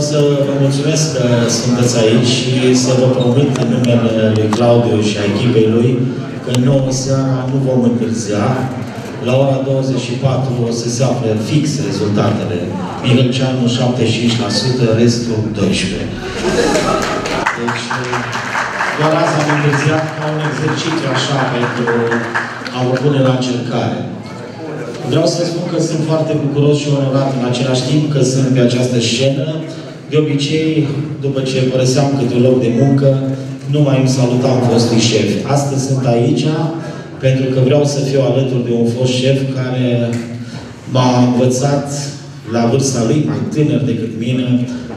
vreau să vă mulțumesc că sunteți aici și să vă promit în numele lui Claudiu și a echipei lui că 9 seara nu vom întârzia. La ora 24 o să se afle fix rezultatele. Mihălceanu 75%, restul 12%. Deci, doar asta am întârziat ca un exercițiu așa pentru a vă pune la încercare. Vreau să spun că sunt foarte bucuros și onorat în același timp că sunt pe această scenă. De obicei, după ce părăseam câte un loc de muncă, nu mai îmi salutam fostul șef. Astăzi sunt aici pentru că vreau să fiu alături de un fost șef care m-a învățat la vârsta lui, mai tânăr decât mine,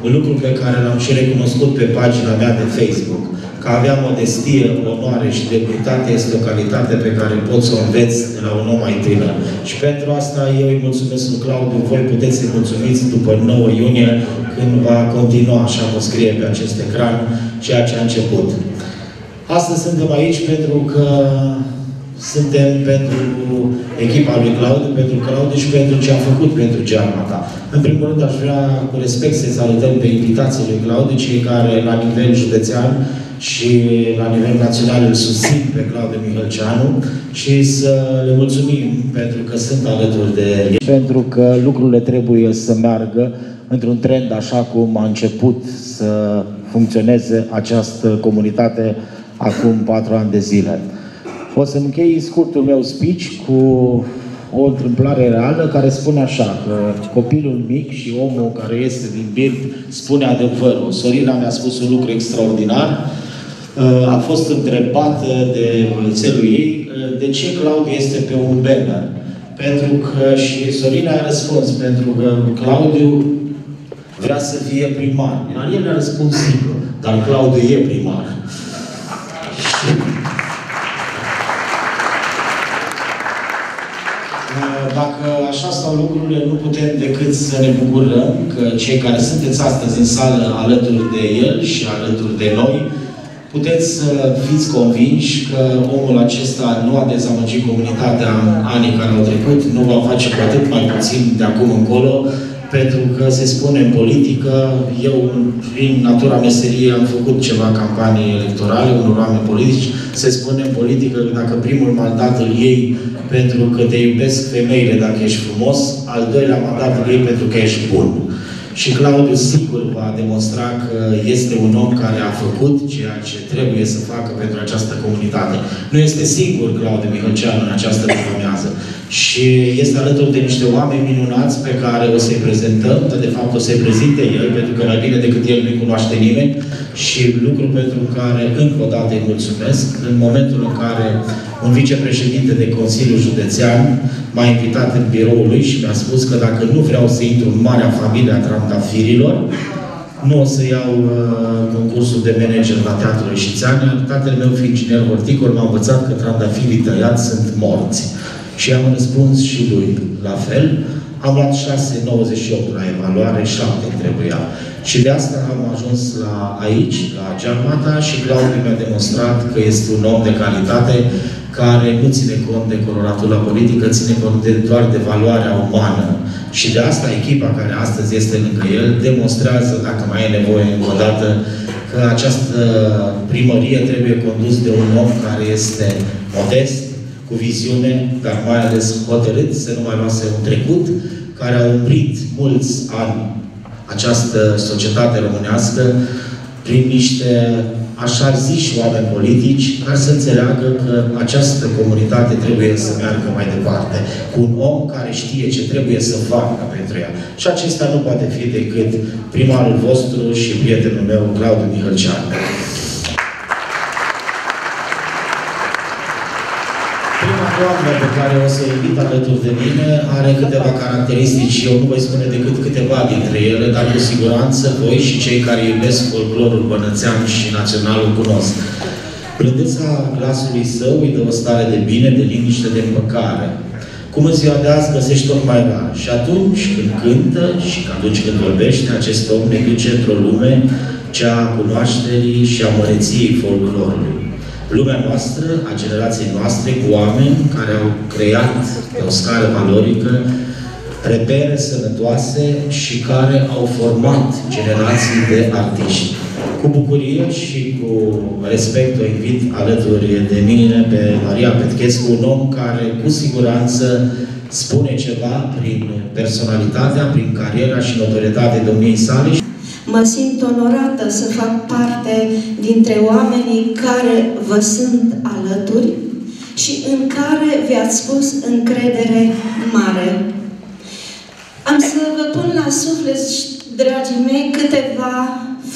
un lucru pe care l-am și recunoscut pe pagina mea de Facebook. Că avea modestie, onoare și demnitate este o calitate pe care pot să o înveți de la un om mai tânăr. Și pentru asta eu îi mulțumesc lui Claudiu, voi puteți să-i mulțumiți după 9 iunie, când va continua, așa cum scrie pe acest ecran, ceea ce a început. Astăzi suntem aici pentru că suntem pentru echipa lui Claudiu, pentru Claudiu și pentru ce a făcut pentru Giarmata. În primul rând aș vrea cu respect să-i salutăm pe invitații lui Claudiu, cei care la nivel județean și la nivel național îl susțin pe Claudiu Mihălceanu și să le mulțumim pentru că sunt alături de el. Pentru că lucrurile trebuie să meargă într-un trend așa cum a început să funcționeze această comunitate acum 4 ani de zile. O să închei scurtul meu speech cu o întâmplare reală care spune așa, că copilul mic și omul care este din birt spune adevărul. Sorina mi-a spus un lucru extraordinar. A fost întrebată de băiețelul ei de ce Claudiu este pe un banner. Pentru că și Sorina a răspuns, pentru că Claudiu vrea să fie primar. Iar el a răspuns simplu, dar Claudiu e primar. Dacă așa stau lucrurile, nu putem decât să ne bucurăm că cei care sunteți astăzi în sală alături de el și alături de noi, puteți să fiți convinși că omul acesta nu a dezamăgit comunitatea în anii care au trecut, nu va face cu atât mai puțin de acum încolo, pentru că se spune în politică, eu prin natura meseriei am făcut ceva campanii electorale unor oameni politici, se spune în politică că dacă primul mandat îl iei pentru că te iubesc femeile dacă ești frumos, al doilea mandat îl iei pentru că ești bun. Și Claudiu sigur va demonstra că este un om care a făcut ceea ce trebuie să facă pentru această comunitate. Nu este singur Claudiu Mihălceanu în această dimineață. Și este alături de niște oameni minunați pe care o să-i prezentăm, de fapt o să-i prezinte el, pentru că mai bine decât el nu-i cunoaște nimeni. Și lucru pentru care încă o dată îi mulțumesc. În momentul în care un vicepreședinte de Consiliul Județean m-a invitat în biroul lui și mi-a spus că dacă nu vreau să intru în marea familie a trandafirilor, nu o să iau concursul de manager la Teatrul Ișițean. Tatăl meu fiind inginer horticol, m-a învățat că trandafirii tăiați sunt morți. Și am răspuns și lui la fel. Am luat 6,98 la evaluare, 7 trebuia. Și de asta am ajuns aici, la Giarmata, și Claudiu mi-a demonstrat că este un om de calitate care nu ține cont de coloratura politică, ține cont doar de valoarea umană. Și de asta echipa care astăzi este lângă el demonstrează, dacă mai e nevoie încă o dată, că această primărie trebuie condus de un om care este modest, cu viziune, dar mai ales hotărât, să nu mai lase un trecut, care a umbrit mulți ani această societate românească prin niște, așa ziși, oameni politici, care să înțeleagă că această comunitate trebuie să meargă mai departe, cu un om care știe ce trebuie să facă pentru ea. Și acesta nu poate fi decât primarul vostru și prietenul meu, Claudiu Mihălceanu. Doamna pe care o să-i invit alături de mine are câteva caracteristici, eu nu voi spune decât câteva dintre ele, dar cu siguranță voi și cei care iubesc folclorul bănățean și național îl cunosc. Blândeța glasului său îi dă o stare de bine, de liniște, de împăcare. Cum în ziua de azi găsești tot mai rar. Și atunci când cântă și atunci când vorbește, acest om ne duce într-o lume, cea a cunoașterii și a măreției folclorului. Lumea noastră, a generației noastre, cu oameni care au creat pe o scară valorică repere sănătoase și care au format generații de artiști. Cu bucurie și cu respect o invit alături de mine pe Maria Petrescu, un om care cu siguranță spune ceva prin personalitatea, prin cariera și notorietatea domniei sale. Mă simt onorată să fac parte dintre oamenii care vă sunt alături și în care vi-ați pus încredere mare. Am să vă pun la suflet, dragii mei, câteva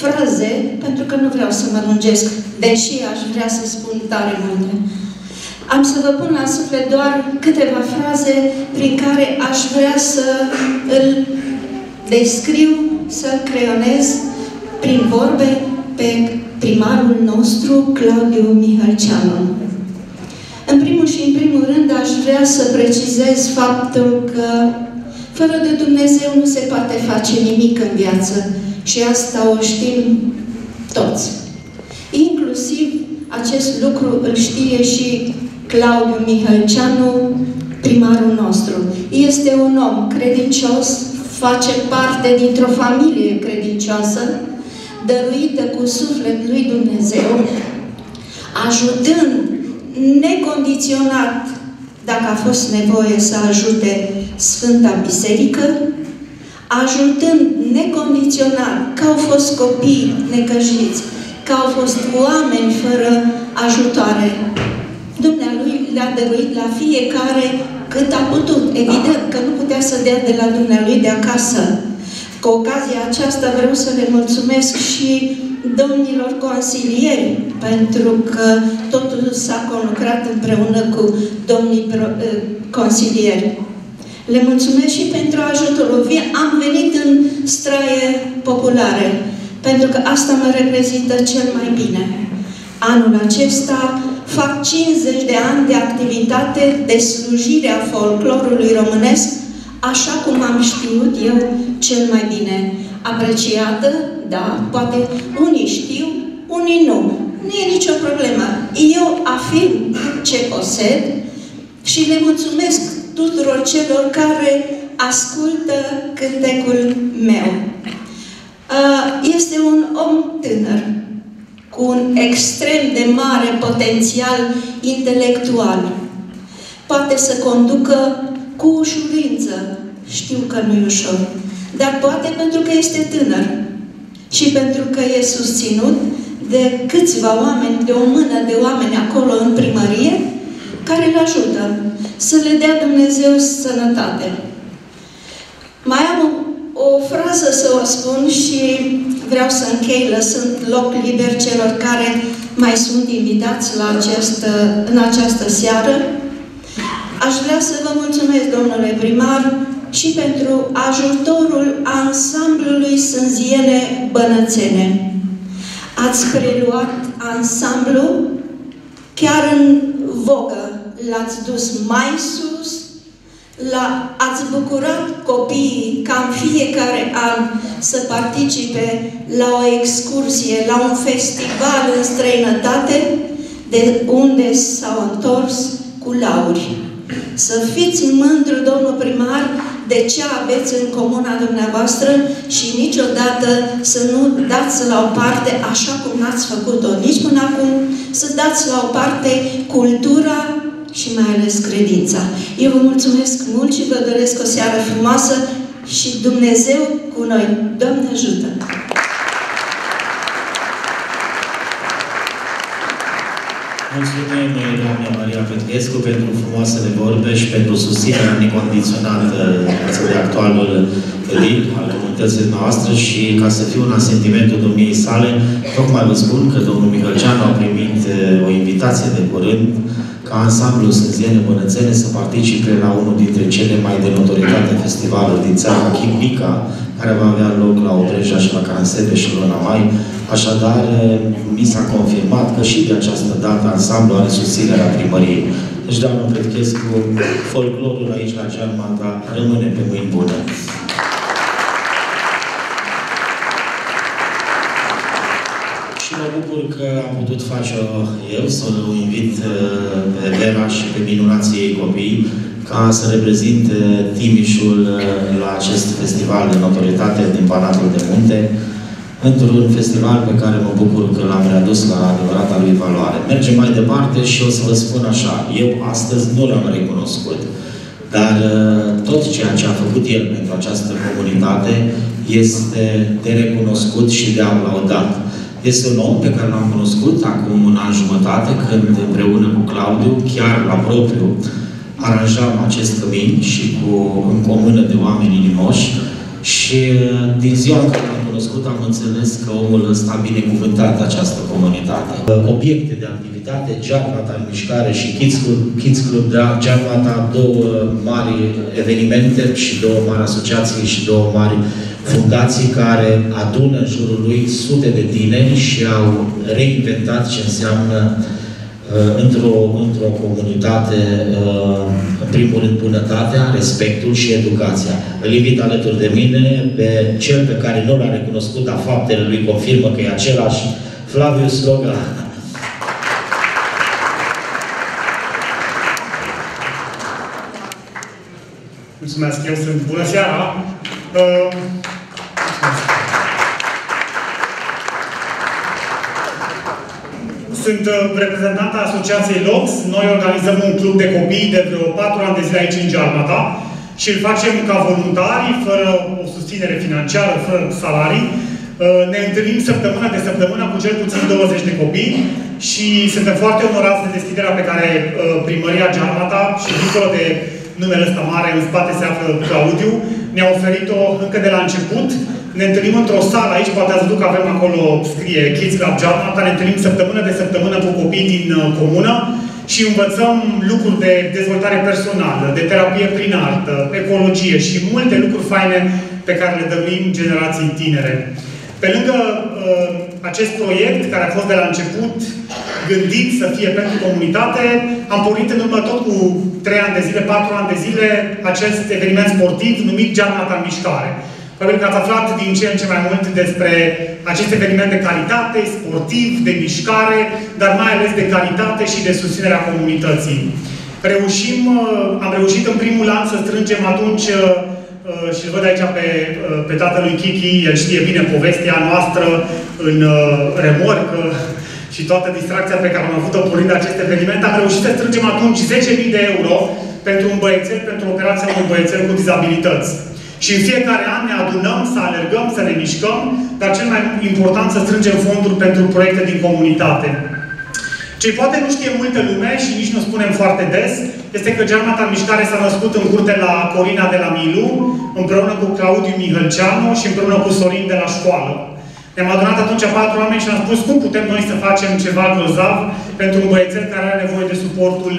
fraze, pentru că nu vreau să mă lungesc, deși aș vrea să spun tare multe. Am să vă pun la suflet doar câteva fraze prin care aș vrea să îl descriu, să-l creionez prin vorbe pe primarul nostru, Claudiu Mihălceanu. În primul și în primul rând aș vrea să precizez faptul că fără de Dumnezeu nu se poate face nimic în viață. Și asta o știm toți. Inclusiv acest lucru îl știe și Claudiu Mihălceanu, primarul nostru. Este un om credincios, face parte dintr-o familie credincioasă, dăruită cu suflet lui Dumnezeu, ajutând necondiționat, dacă a fost nevoie să ajute Sfânta Biserică, ajutând necondiționat că au fost copii necăjiți, că au fost oameni fără ajutoare. Dumnealui le-a dăruit la fiecare cât a putut. Evident că nu putea să dea de la Dumnealui de acasă. Cu ocazia aceasta vreau să le mulțumesc și domnilor consilieri, pentru că totul s-a conlucrat împreună cu domnii consilieri. Le mulțumesc și pentru ajutorul. Am venit în straie populare, pentru că asta mă reprezintă cel mai bine. Anul acesta fac 50 de ani de activitate de slujire a folclorului românesc, așa cum am știut eu cel mai bine. Apreciată, da, poate unii știu, unii nu. Nu e nicio problemă. Eu afirm ce posed și le mulțumesc tuturor celor care ascultă cântecul meu. Este un om tânăr, cu un extrem de mare potențial intelectual. Poate să conducă cu ușurință, știu că nu e ușor, dar poate pentru că este tânăr și pentru că e susținut de câțiva oameni, de o mână de oameni acolo în primărie, care îl ajută. Să le dea Dumnezeu sănătate. Mai am o frază să o spun și vreau să închei lăsând loc liber celor care mai sunt invitați la în această seară. Aș vrea să vă mulțumesc, domnule primar, și pentru ajutorul ansamblului Sânziene Bănățene. Ați preluat ansamblu chiar în vogă. L-ați dus mai sus, ați bucurat copiii ca în fiecare an să participe la o excursie, la un festival în străinătate, de unde s-au întors cu lauri. Să fiți mândru, domnul primar, de ce aveți în comuna dumneavoastră și niciodată să nu dați la o parte, așa cum n-ați făcut-o nici până acum, să dați la o parte cultura și mai ales credința. Eu vă mulțumesc mult și vă doresc o seară frumoasă și Dumnezeu cu noi. Doamne ajută! Mulțumim, doamna Maria Petrescu, pentru frumoasele vorbe și pentru susținerea necondiționată față de actualul limb al comunității noastre și ca să fiu în asentimentul domniei sale, tocmai vă spun că domnul Mihălceanu a primit o invitație de curând ca ansamblul Sânziene Bănățene să participe la unul dintre cele mai de notoritate festivaluri din țara, Chimbica, care va avea loc la Obreja și la Cansepe și luna mai. Așadar, mi s-a confirmat că și de această dată ansamblu are susținerea primăriei. Deci, doamnă Petrescu, folclorul aici la Giarmata rămâne pe mâini bune. Mă bucur că am putut face eu, să-l invit pe Vera și pe minunații ei copii, ca să reprezinte Timișul la acest festival de notorietate din Panatul de Munte, într-un festival pe care mă bucur că l-am readus la adevărata lui valoare. Mergem mai departe și o să vă spun așa, eu astăzi nu l-am recunoscut, dar tot ceea ce a făcut el pentru această comunitate este de recunoscut și de aplaudat. Este un om pe care l-am cunoscut acum un an jumătate, când împreună cu Claudiu, chiar la propriu, aranjam acest cămin și cu în comună de oameni inimoși. Și din ziua în care l-am cunoscut, am înțeles că omul ăsta a binecuvântat această comunitate. Obiecte de activitate, Giarmata Mișcare și Kids Club, da, Giarmata, două mari evenimente și două mari asociații și două mari fundații care adună în jurul lui sute de tineri și au reinventat ce înseamnă într-o comunitate, în primul rând, bunătatea, respectul și educația. Îl invit alături de mine pe cel pe care nu l-a recunoscut, dar faptele lui confirmă că e același, Flavius Sroga. Mulțumesc, eu sunt. Bună seara! Sunt reprezentanta Asociației LOX. Noi organizăm un club de copii de vreo 4 ani de zile aici în Giarmata și îl facem ca voluntari, fără o susținere financiară, fără salarii. Ne întâlnim săptămâna de săptămână cu cel puțin 20 de copii și suntem foarte onorați de deschiderea pe care Primăria Giarmata și dincolo de numele ăsta mare, în spate se află Claudiu, ne-a oferit-o încă de la început. Ne întâlnim într-o sală aici, poate ați văzut că avem acolo, scrie Kids Club Giarmata, ne întâlnim săptămână de săptămână cu copii din comună și învățăm lucruri de dezvoltare personală, de terapie prin artă, ecologie și multe lucruri faine pe care le dăruim generații tinere. Pe lângă acest proiect, care a fost de la început gândit să fie pentru comunitate, am pornit în urmă tot cu 3 ani de zile, 4 ani de zile, acest eveniment sportiv numit Giarmata Mișcare. Probabil că ați aflat din ce în ce mai mult despre acest eveniment de calitate, sportiv, de mișcare, dar mai ales de calitate și de susținerea comunității. Am reușit în primul an să strângem atunci, și văd aici pe tatălui Kiki, el știe bine povestea noastră în remorcă și toată distracția pe care am avut-o pornind acest eveniment, am reușit să strângem atunci 10.000 de euro pentru un băiețel, pentru operația unui băiețel cu dizabilități. Și în fiecare an ne adunăm, să alergăm, să ne mișcăm, dar cel mai important să strângem fonduri pentru proiecte din comunitate. Ce poate nu știe multă lume și nici nu spunem foarte des, este că Giarmata Mișcare s-a născut în curte la Corina de la Milu, împreună cu Claudiu Mihălceanu și împreună cu Sorin de la școală. Ne-am adunat atunci 4 oameni și am spus cum putem noi să facem ceva grozav pentru un băiețel care are nevoie de suportul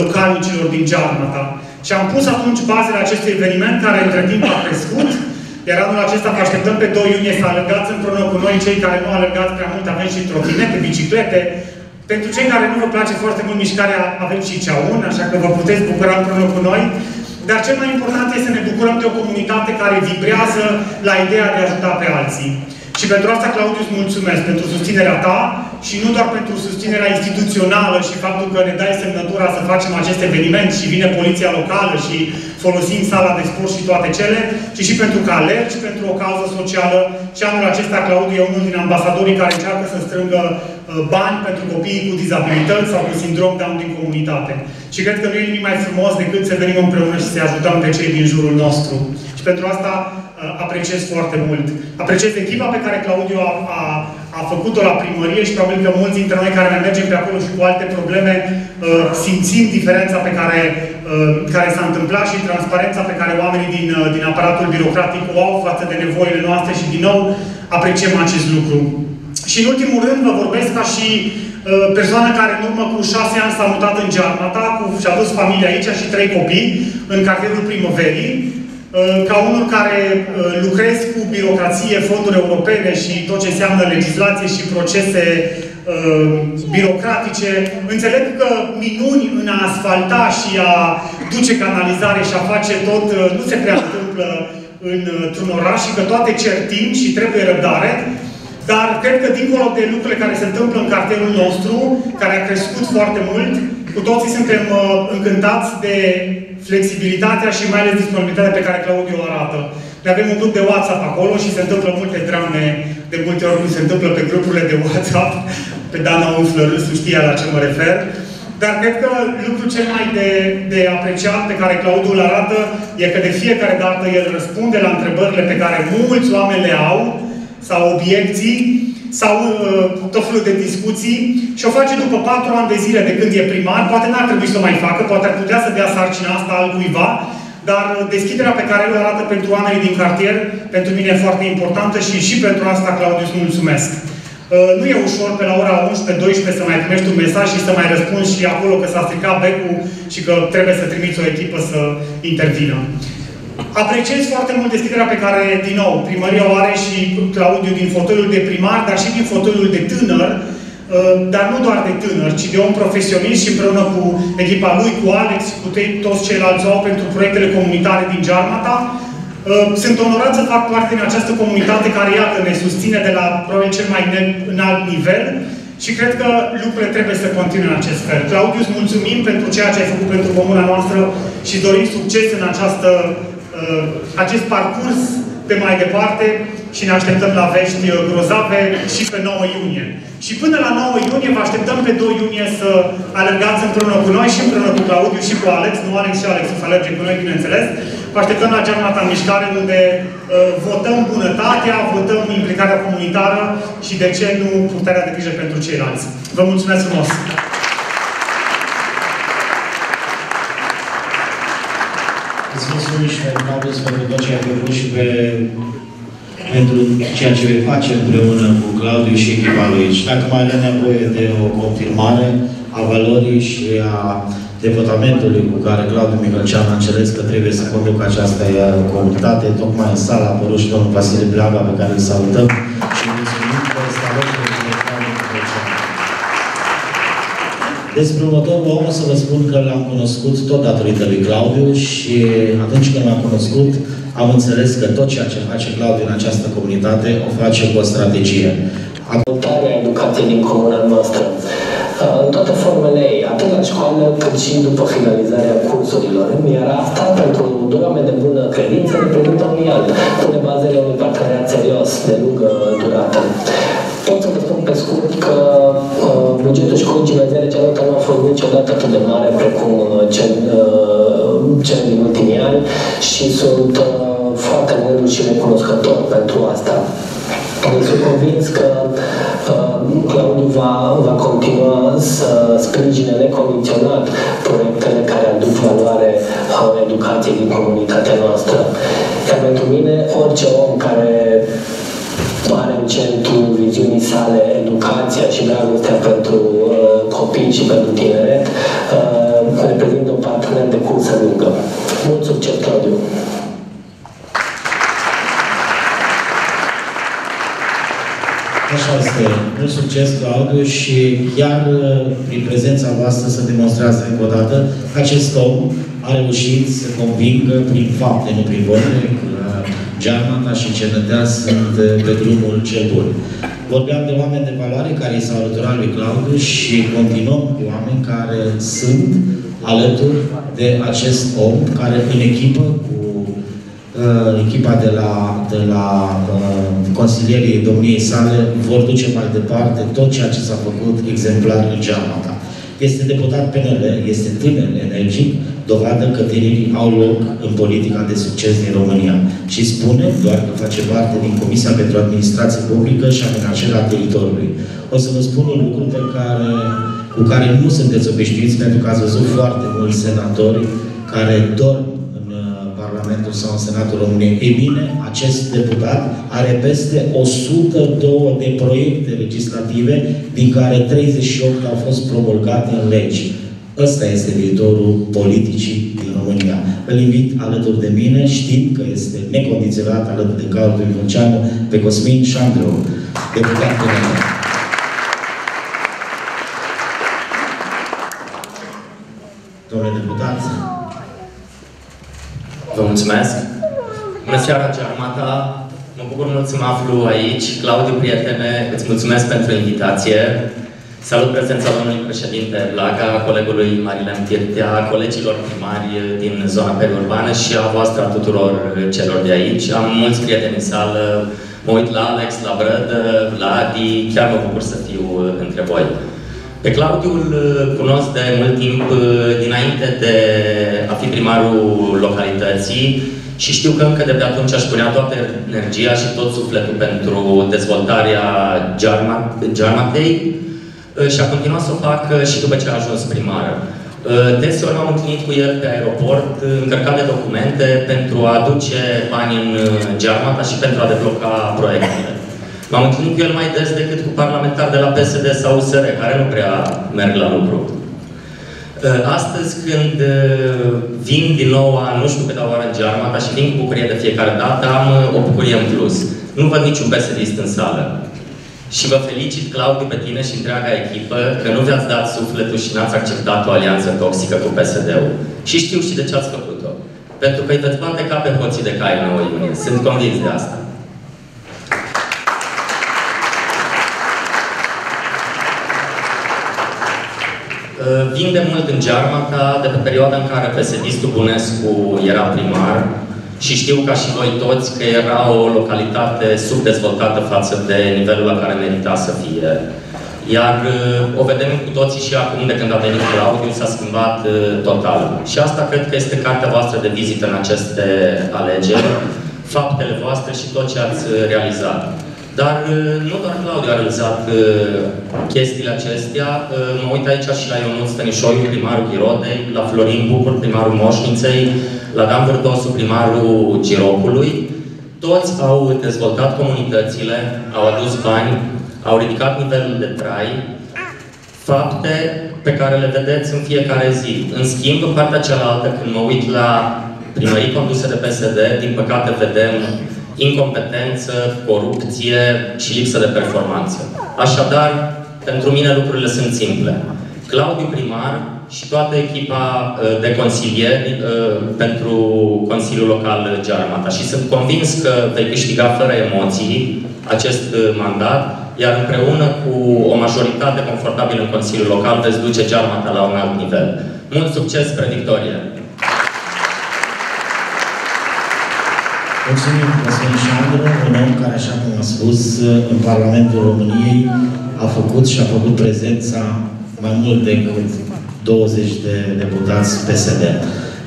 localnicilor din Giarmata. Și am pus atunci bazele acestui eveniment, care între timp a crescut, iar anul acesta vă așteptăm pe 2 iunie să alergați împreună cu noi, cei care nu alergați prea mult, avem și trotinete, biciclete. Pentru cei care nu vă place foarte mult mișcarea, avem și ceaun, așa că vă puteți bucura împreună cu noi. Dar cel mai important este să ne bucurăm de o comunitate care vibrează la ideea de a ajuta pe alții. Și pentru asta, Claudiu, îți mulțumesc pentru susținerea ta și nu doar pentru susținerea instituțională și faptul că ne dai semnătura să facem acest eveniment și vine poliția locală și folosim sala de sport și toate cele, ci și pentru că alergi pentru o cauză socială. Și anul acesta, Claudiu e unul din ambasadorii care încearcă să strângă bani pentru copiii cu dizabilități sau cu sindrom Down din comunitate. Și cred că nu e nimic mai frumos decât să venim împreună și să-i ajutăm pe cei din jurul nostru. Și pentru asta apreciez foarte mult. Apreciez echipa pe care Claudiu a făcut-o la primărie și probabil că mulți dintre noi care ne mergem pe acolo și cu alte probleme simțim diferența care s-a întâmplat și transparența pe care oamenii din aparatul birocratic o au față de nevoile noastre și din nou apreciem acest lucru. Și în ultimul rând vă vorbesc ca și persoană care în urmă cu 6 ani s-a mutat în Giarmata, și-a dus familia aici și 3 copii în Cartierul Primăverii, ca unul care lucrez cu birocrație, fonduri europene și tot ce înseamnă legislație și procese birocratice, înțeleg că minuni în a asfalta și a duce canalizare și a face tot nu se prea întâmplă într-un oraș și că toate cer timp și trebuie răbdare. Dar cred că dincolo de lucrurile care se întâmplă în cartierul nostru, care a crescut foarte mult, Cu toții suntem încântați de flexibilitatea și mai ales disponibilitatea pe care Claudiu o arată. Ne avem un grup de WhatsApp acolo și se întâmplă multe drame, de multe ori nu se întâmplă pe grupurile de WhatsApp. Pe Dana umflă râsul, știa la ce mă refer. Dar cred că lucrul cel mai de apreciat pe care Claudiu îl arată e că de fiecare dată el răspunde la întrebările pe care mulți oameni le au, sau obiecții, sau tot felul de discuții și o face după 4 ani de zile de când e primar. Poate n-ar trebui să o mai facă, poate ar putea să dea sarcina asta altcuiva, dar deschiderea pe care îl arată pentru oamenii din cartier, pentru mine e foarte importantă și pentru asta, Claudiu, îți mulțumesc. Nu e ușor pe la ora 11-12 să mai primești un mesaj și să mai răspunzi și acolo că s-a stricat becul și că trebuie să trimiți o echipă să intervină. Apreciez foarte mult deschiderea pe care, din nou, primăria o are și Claudiu din fotoliul de primar, dar și din fotoliul de tânăr, dar nu doar de tânăr, ci de om profesionist și împreună cu echipa lui, cu Alex, cu toți ceilalți au pentru proiectele comunitare din Giarmata. Sunt onorat să fac parte din această comunitate care, iată, ne susține de la probabil cel mai înalt nivel și cred că lucrurile trebuie să continue în acest fel. Claudiu, îți mulțumim pentru ceea ce ai făcut pentru comuna noastră și dorim succes în acest parcurs de mai departe și ne așteptăm la vești grozave și pe 9 iunie. Și până la 9 iunie vă așteptăm pe 2 iunie să alergați împreună cu noi și împreună cu Claudiu și cu Alex. Nu Alex și Alex o să alerge cu noi, bineînțeles. Vă așteptăm la Giarmata Mișcare, unde votăm bunătatea, votăm implicarea comunitară și, de ce nu, purtarea de grijă pentru ceilalți. Vă mulțumesc frumos! Îți mulțumim și pe Claudiu pentru tot ce a făcut și pentru ceea ce vei face împreună cu Claudiu și echipa lui. Și dacă mai are nevoie de o confirmare a valorii și a devotamentului cu care Claudiu Mihălceanu a înțeles că trebuie să conducă această comunitate, tocmai în sala a apărut și domnul Vasile Blaga, pe care îl salutăm și mulțumim că este alături de Claudiu Mihălceanu. Despre următorul om o să vă spun că l-am cunoscut tot datorită lui Claudiu și atunci când l-am cunoscut, am înțeles că tot ceea ce face Claudiu în această comunitate o face cu o strategie. Adoptarea educației din comuna noastră, în toate formele ei, atât la școală, cât și după finalizarea cursurilor. Iar asta, pentru doi oameni de bună credință, reprezintă un alt, pune bazele unui parteneriat serios de lungă durată. Pot să vă spun pe scurt că bugetul școlii gimnaziale Giarmata nu a fost niciodată atât de mare precum cel din ultimii ani și sunt foarte mândru și recunoscător pentru asta. Sunt convins că Claudiu va continua să sprijine necondiționat proiectele care aduc valoare educației din comunitatea noastră. Iar pentru mine, orice om care are în centru viziunii sale educația și dragostea pentru copii și pentru tineret, reprezintă un partener de cursă lungă. Mult succes, Claudiu! Așa este. Mult succes, Claudiu, și chiar prin prezența voastră se demonstrează încă o dată că acest om a reușit să convingă prin fapte, nu prin vorbe, Giarmata și Cernătea sunt pe drumul cel bun. Vorbeam de oameni de valoare care s-au alăturat lui Claudiu și continuăm cu oameni care sunt alături de acest om, care în echipă cu echipa de la consilierii domniei sale vor duce mai departe tot ceea ce s-a făcut exemplar în Giarmata. Este deputat PNL, este tânăr, energic, dovadă că tinerii au loc în politica de succes din România. Și spune doar că face parte din Comisia pentru Administrație Publică și Amenajarea Teritoriului. O să vă spun un lucru cu care nu sunteți obișnuiți, pentru că ați văzut foarte mulți senatori care dorm în Parlamentul sau în Senatul României. Ei bine, acest deputat are peste 102 de proiecte legislative, din care 38 au fost promulgate în legi. Ăsta este viitorul politicii din România. Îl invit alături de mine, știind că este necondiționat alături de Claudiu Mihălceanu, pe Cosmin Șandrău, deputat PNL. Domnule deputat, vă mulțumesc. Bună seara, Giarmata. Mă bucur mult să mă aflu aici. Claudiu, prietene, îți mulțumesc pentru invitație. Salut prezența domnului președinte Blaga, colegului Marilen Tirtea, colegilor primari din zona periurbană și a voastră a tuturor celor de aici. Am mulți prieteni în sală, mă uit la Alex, la Brăd, la Adi, chiar mă bucur să fiu între voi. Pe Claudiu îl cunosc de mult timp dinainte de a fi primarul localității și știu că încă de pe atunci își punea toată energia și tot sufletul pentru dezvoltarea Giarmatei și a continuat să o facă și după ce a ajuns primar. Deseori m-am întâlnit cu el pe aeroport, încărcat de documente pentru a aduce bani în Giarmata și pentru a debloca proiectele. M-am întâlnit cu el mai des decât cu parlamentari de la PSD sau USR, care nu prea merg la lucru. Astăzi, când vin din nou, nu știu câte oară în Giarmata și vin cu bucurie de fiecare dată, am o bucurie în plus. Nu văd niciun PSD-ist în sală. Și vă felicit, Claudiu, pe tine și întreaga echipă, că nu vi-ați dat sufletul și n-ați acceptat o alianță toxică cu PSD-ul. Și știu și de ce ați făcut-o. Pentru că îi veți bate ca pe hoții de cai în 9 iunie. Sunt convins de asta. Vin de mult în Giarmata, de pe perioada în care PSD-istul Bunescu era primar, și știu, ca și noi toți, că era o localitate subdezvoltată față de nivelul la care merita să fie. Iar o vedem cu toții și acum, de când a venit Claudiu, s-a schimbat total. Și asta cred că este cartea voastră de vizită în aceste alegeri, faptele voastre și tot ce ați realizat. Dar nu doar Claudiu a realizat chestiile acestea. Mă uit aici și la Ionuț Stănișoiu, primarul Ghirodei, la Florin Bucur, primarul Moșniței, la Dan Vârdonsu, primarul Girocului. Toți au dezvoltat comunitățile, au adus bani, au ridicat nivelul de trai, fapte pe care le vedeți în fiecare zi. În schimb, în partea cealaltă, când mă uit la primării conduse de PSD, din păcate vedem incompetență, corupție și lipsă de performanță. Așadar, pentru mine lucrurile sunt simple. Claudiu primar și toată echipa de consilieri pentru Consiliul Local Giarmata. Și sunt convins că vei câștiga fără emoții acest mandat, iar împreună cu o majoritate confortabilă în Consiliul Local veți duce Giarmata la un alt nivel. Mult succes spre victorie! Mulțumim, Cosmin Șandrău, un om care, așa cum am spus, în Parlamentul României a făcut și a făcut prezența mai mult decât 20 de deputați PSD.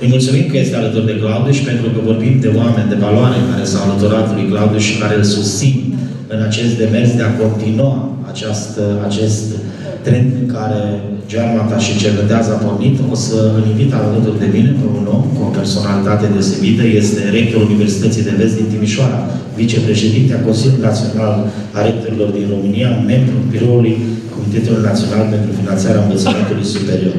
Îi mulțumim că este alături de Claudiu și pentru că vorbim de oameni de valoare care s-au alăturat lui Claudiu și care îl susțin în acest demers de a continua acest trend în care Giarmata și Cervedează a pornit. O să îl invit alături de mine pe un om cu o personalitate deosebită. Este rectorul Universității de Vest din Timișoara, vicepreședinte a Consiliului Național a Rectorilor din România, membru biroului Comitetul Național pentru Finanțarea Învățământului Superior.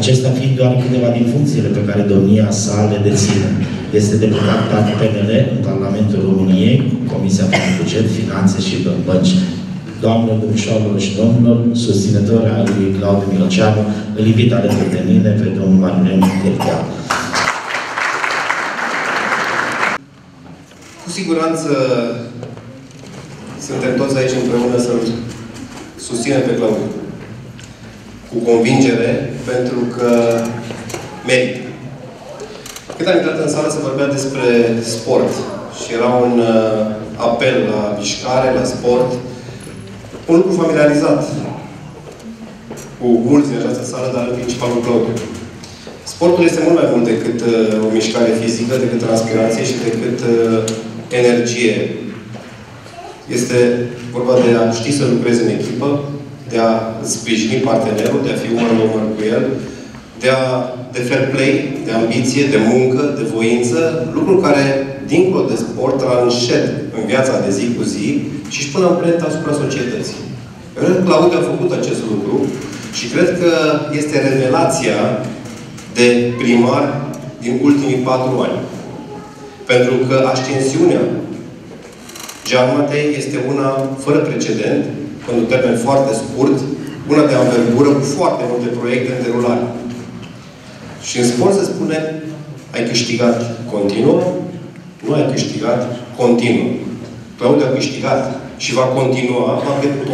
Acesta fiind doar câteva din funcțiile pe care domnia sa le deține. Este deputat PNL în Parlamentul României, Comisia pentru Buget, Finanțe și Bănci. Doamnelor, domnișoarelor și domnilor, susținători ai lui Claudiu Mihălceanu, îl invit alături de mine pe domnul Marilen Tirtea. Cu siguranță suntem toți aici împreună să susține pe Claudiu. Cu convingere, pentru că merită. Când am intrat în sală se vorbea despre sport și era un apel la mișcare, la sport, un lucru familiarizat cu mulți din această sală, dar în principal cu Claudiu. Sportul este mult mai mult decât o mișcare fizică, decât transpirație și decât energie. Este vorba de a ști să lucrezi în echipă, de a sprijini partenerul, de a fi umăr la umăr cu el, de fair play, de ambiție, de muncă, de voință, lucruri care, dincolo de sport, tranșed în viața de zi cu zi și își pun amprenta asupra societății. Eu cred că Claudiu a făcut acest lucru și cred că este revelația de primar din ultimii 4 ani. Pentru că ascensiunea Giarmatei este una fără precedent, într-un termen foarte scurt, una de anvergură cu foarte multe proiecte în derulare. Și în sport se spune, ai câștigat continuu, nu ai câștigat continuu. Claudiu a câștigat și va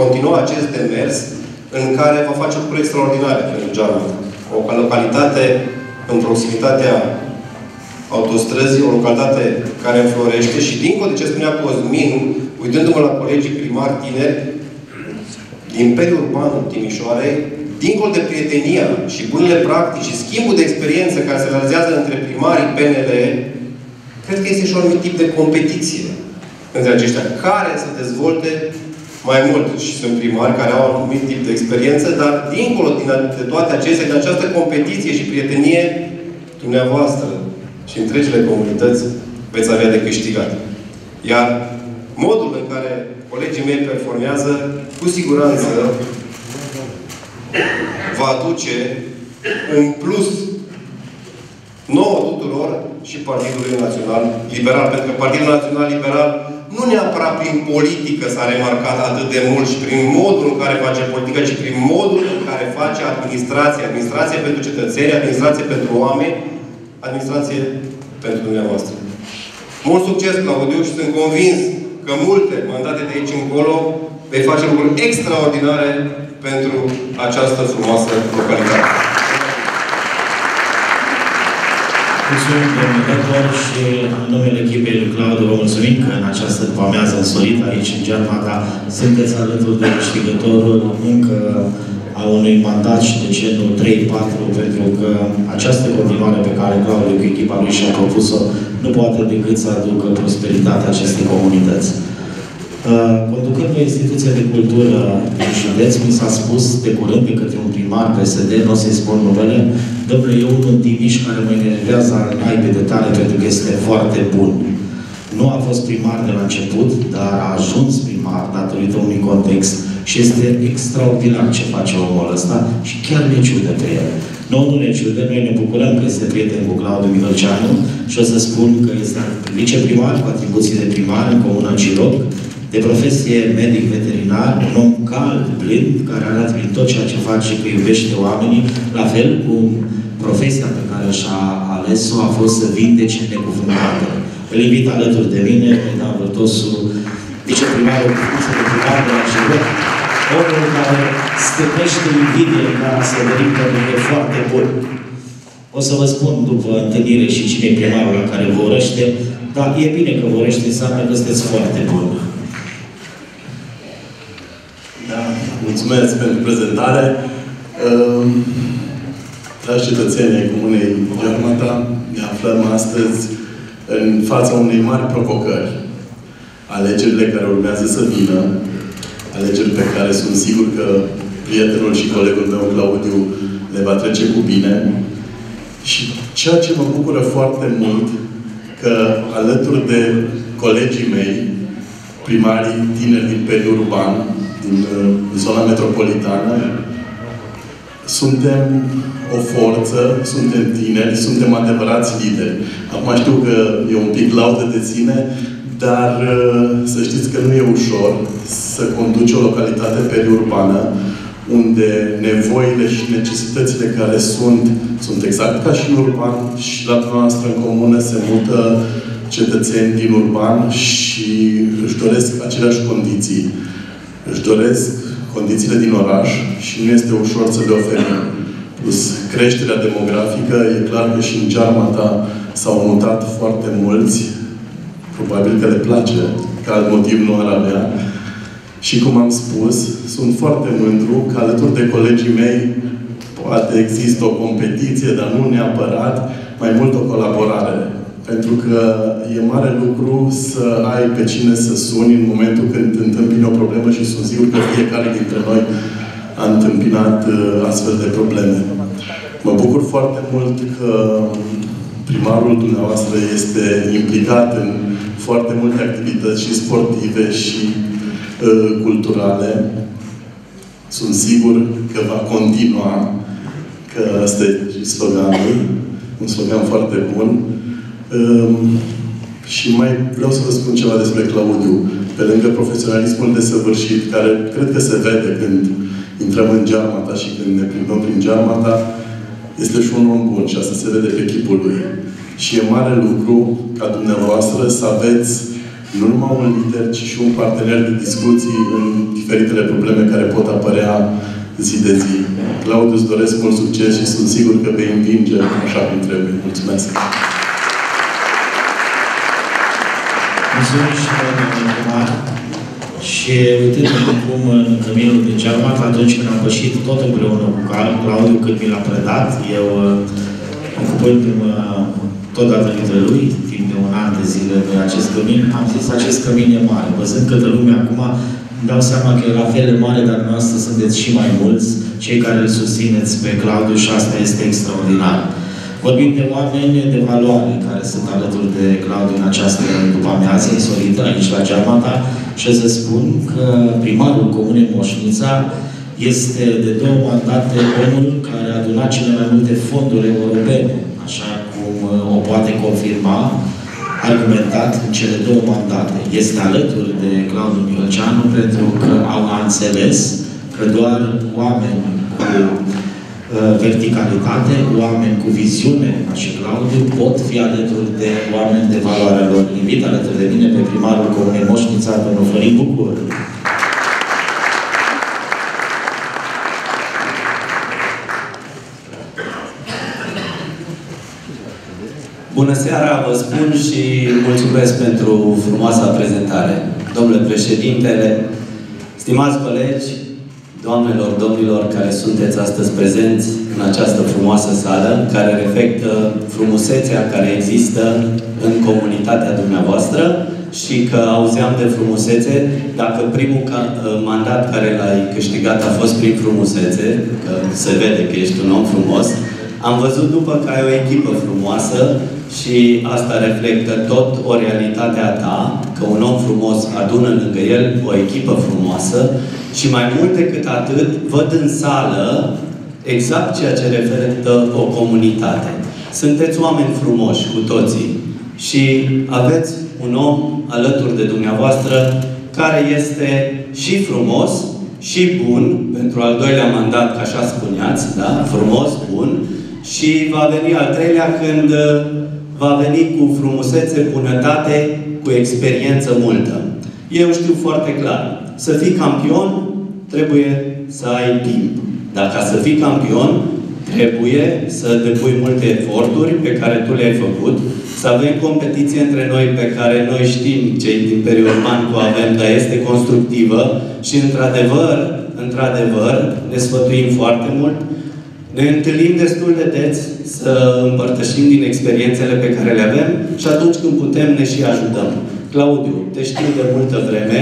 continua acest demers în care va face lucruri extraordinare pentru Giarmata. O localitate în proximitatea autostrăzii, o localitate care înflorește și, dincolo de ce spunea Cosmin, uitându-mă la colegii primari tineri, imperiul urban Timișoarei, dincolo de prietenia și bunele practici și schimbul de experiență care se realizează între primarii PNL, cred că este și un tip de competiție între aceștia, care se dezvolte mai mult. Și sunt primari care au un anumit tip de experiență, dar dincolo de toate acestea, din această competiție și prietenie, dumneavoastră și întregile comunități veți avea de câștigat. Iar modul în care colegii mei performează, cu siguranță, va aduce în plus nouă tuturor și Partidului Național Liberal. Pentru că Partidul Național Liberal nu neapărat prin politică s-a remarcat atât de mult și prin modul în care face politică, ci prin modul în care face administrație. Administrație pentru cetățeni, administrație pentru oameni, administrație pentru dumneavoastră. Mult succes, Claudiu, și sunt convins că multe mandate de aici încolo vei face lucruri extraordinare pentru această frumoasă localitate. Mulțumim, domnule doctor, și în numele echipei lui Claudiu vă mulțumim că în această după-amiază însorită aici în Giarmata sunteți alături de câștigătorul încă a unui mandat și de ce nu 3-4, pentru că această continuare pe care Claudiu cu echipa lui și-a propus-o nu poate decât să aducă prosperitatea acestei comunități. Conducând o instituție de cultură din județ, mi s-a spus de curând de către un primar PSD, nu o să-i spun numele, domnule, eu unul Timiș care mă enervează naibii de tare pentru că este foarte bun. Nu a fost primar de la început, dar a ajuns primar datorită unui context și este extraordinar ce face omul ăsta și chiar ne ciudă pe el. Noi nu ne ciudăm, noi ne bucurăm că este prieten cu Claudiu Mihălceanu și o să spun că este viceprimar cu atribuții de primar în comuna Giroc, de profesie medic-veterinar, un om cald, blând, care arată prin tot ceea ce face că iubește oamenii, la fel cum profesia pe care și-a ales-o a fost să vindece necuvântată. Îl invit alături de mine, pe Dan Vârdonsu, viceprimarul de primar de la Giroc, omul care stârnește invidie în care să dorim pentru că e foarte bun. O să vă spun după întâlnire și cine e primarul la care vă urăște, dar e bine că vă urăște, înseamnă că sunteți foarte bun. Da, mulțumesc pentru prezentare. Dragi cetățenii ai Comunei Giarmata, ne aflăm astăzi în fața unei mari provocări. Alegerile care urmează să vină, alegeri pe care sunt sigur că prietenul și colegul meu, Claudiu, le va trece cu bine. Și ceea ce mă bucură foarte mult, că alături de colegii mei, primarii tineri din periul urban, din zona metropolitană, suntem o forță, suntem tineri, suntem adevărați lideri. Acum știu că e un pic laudă de ține, dar să știți că nu e ușor să conduci o localitate periurbană unde nevoile și necesitățile care sunt exact ca și în urban și la noastră în comună se mută cetățeni din urban și își doresc aceleași condiții. Își doresc condițiile din oraș și nu este ușor să le oferim. Plus creșterea demografică, e clar că și în Giarmata s-au mutat foarte mulți. Probabil că le place, că alt motiv nu ar avea. Și cum am spus, sunt foarte mândru că alături de colegii mei poate există o competiție, dar nu neapărat, mai mult o colaborare. Pentru că e mare lucru să ai pe cine să suni în momentul când întâmpini o problemă și sunt sigur că fiecare dintre noi a întâmpinat astfel de probleme. Mă bucur foarte mult că primarul dumneavoastră este implicat în foarte multe activități și sportive și culturale. Sunt sigur că va continua, că ăsta e sloganul, un slogan foarte bun. Și mai vreau să vă spun ceva despre Claudiu. Pe lângă profesionalismul desăvârșit, care cred că se vede când intrăm în Giarmata și când ne plimbăm prin Giarmata, este și un om bun și asta se vede pe chipul lui. Și e mare lucru ca dumneavoastră să aveți nu numai un lider, ci și un partener de discuții în diferitele probleme care pot apărea zi de zi. Claudiu, îți doresc mult succes și sunt sigur că vei învinge așa cum trebuie. Mulțumesc! Mulțumim și noi, domnul primar. Și uitându-mă cum în căminul de Giarmata, atunci când am pășit tot împreună cu Claudiu, când mi l-a predat, eu cu Părintele totodată dintre lui, timp de un an de zile de acest cămin, am zis, acest cămin e mare. Văzând că de lume acum, îmi dau seama că e la fel de mare, dar noastră sunteți și mai mulți, cei care îl susțineți pe Claudiu și asta este extraordinar. Vorbim de oameni de valoare care sunt alături de Claudiu în această după-amiază, insolită aici la Giarmata, și să spun că primarul Comunei Moșnița este de 2 mandate omul care a adunat cele mai multe fonduri europene, așa cum o poate confirma, argumentat în cele 2 mandate. Este alături de Claudiu Mihălceanu pentru că a înțeles că doar oameni cu verticalitate, oameni cu viziune, ca și Claudiu, pot fi alături de oameni de valoare lor. Invit alături de mine pe primarul Comunei Moșnița, domnul Florin Bucur. Bună seara, vă spun și mulțumesc pentru frumoasa prezentare. Domnule președintele, stimați colegi, doamnelor, domnilor care sunteți astăzi prezenți în această frumoasă sală, care reflectă frumusețea care există în comunitatea dumneavoastră și că auzeam de frumusețe, dacă primul mandat care l-ai câștigat a fost prin frumusețe, că se vede că ești un om frumos, am văzut după că ai o echipă frumoasă și asta reflectă tot o realitate a ta, că un om frumos adună lângă el o echipă frumoasă și mai mult decât atât, văd în sală exact ceea ce reflectă o comunitate. Sunteți oameni frumoși cu toții și aveți un om alături de dumneavoastră care este și frumos și bun, pentru al 2-lea mandat, ca așa spuneați, da? Frumos, bun, și va veni al 3-lea când va veni cu frumusețe, bunătate, cu experiență multă. Eu știu foarte clar, să fii campion, trebuie să ai timp. Dar ca să fii campion, trebuie să depui multe eforturi pe care tu le-ai făcut, să avem competiție între noi pe care noi știm, cei din periurban, că o avem, dar este constructivă și într-adevăr, ne sfătuim foarte mult. Ne întâlnim destul de des să împărtășim din experiențele pe care le avem și atunci când putem ne și ajutăm. Claudiu, te știu de multă vreme,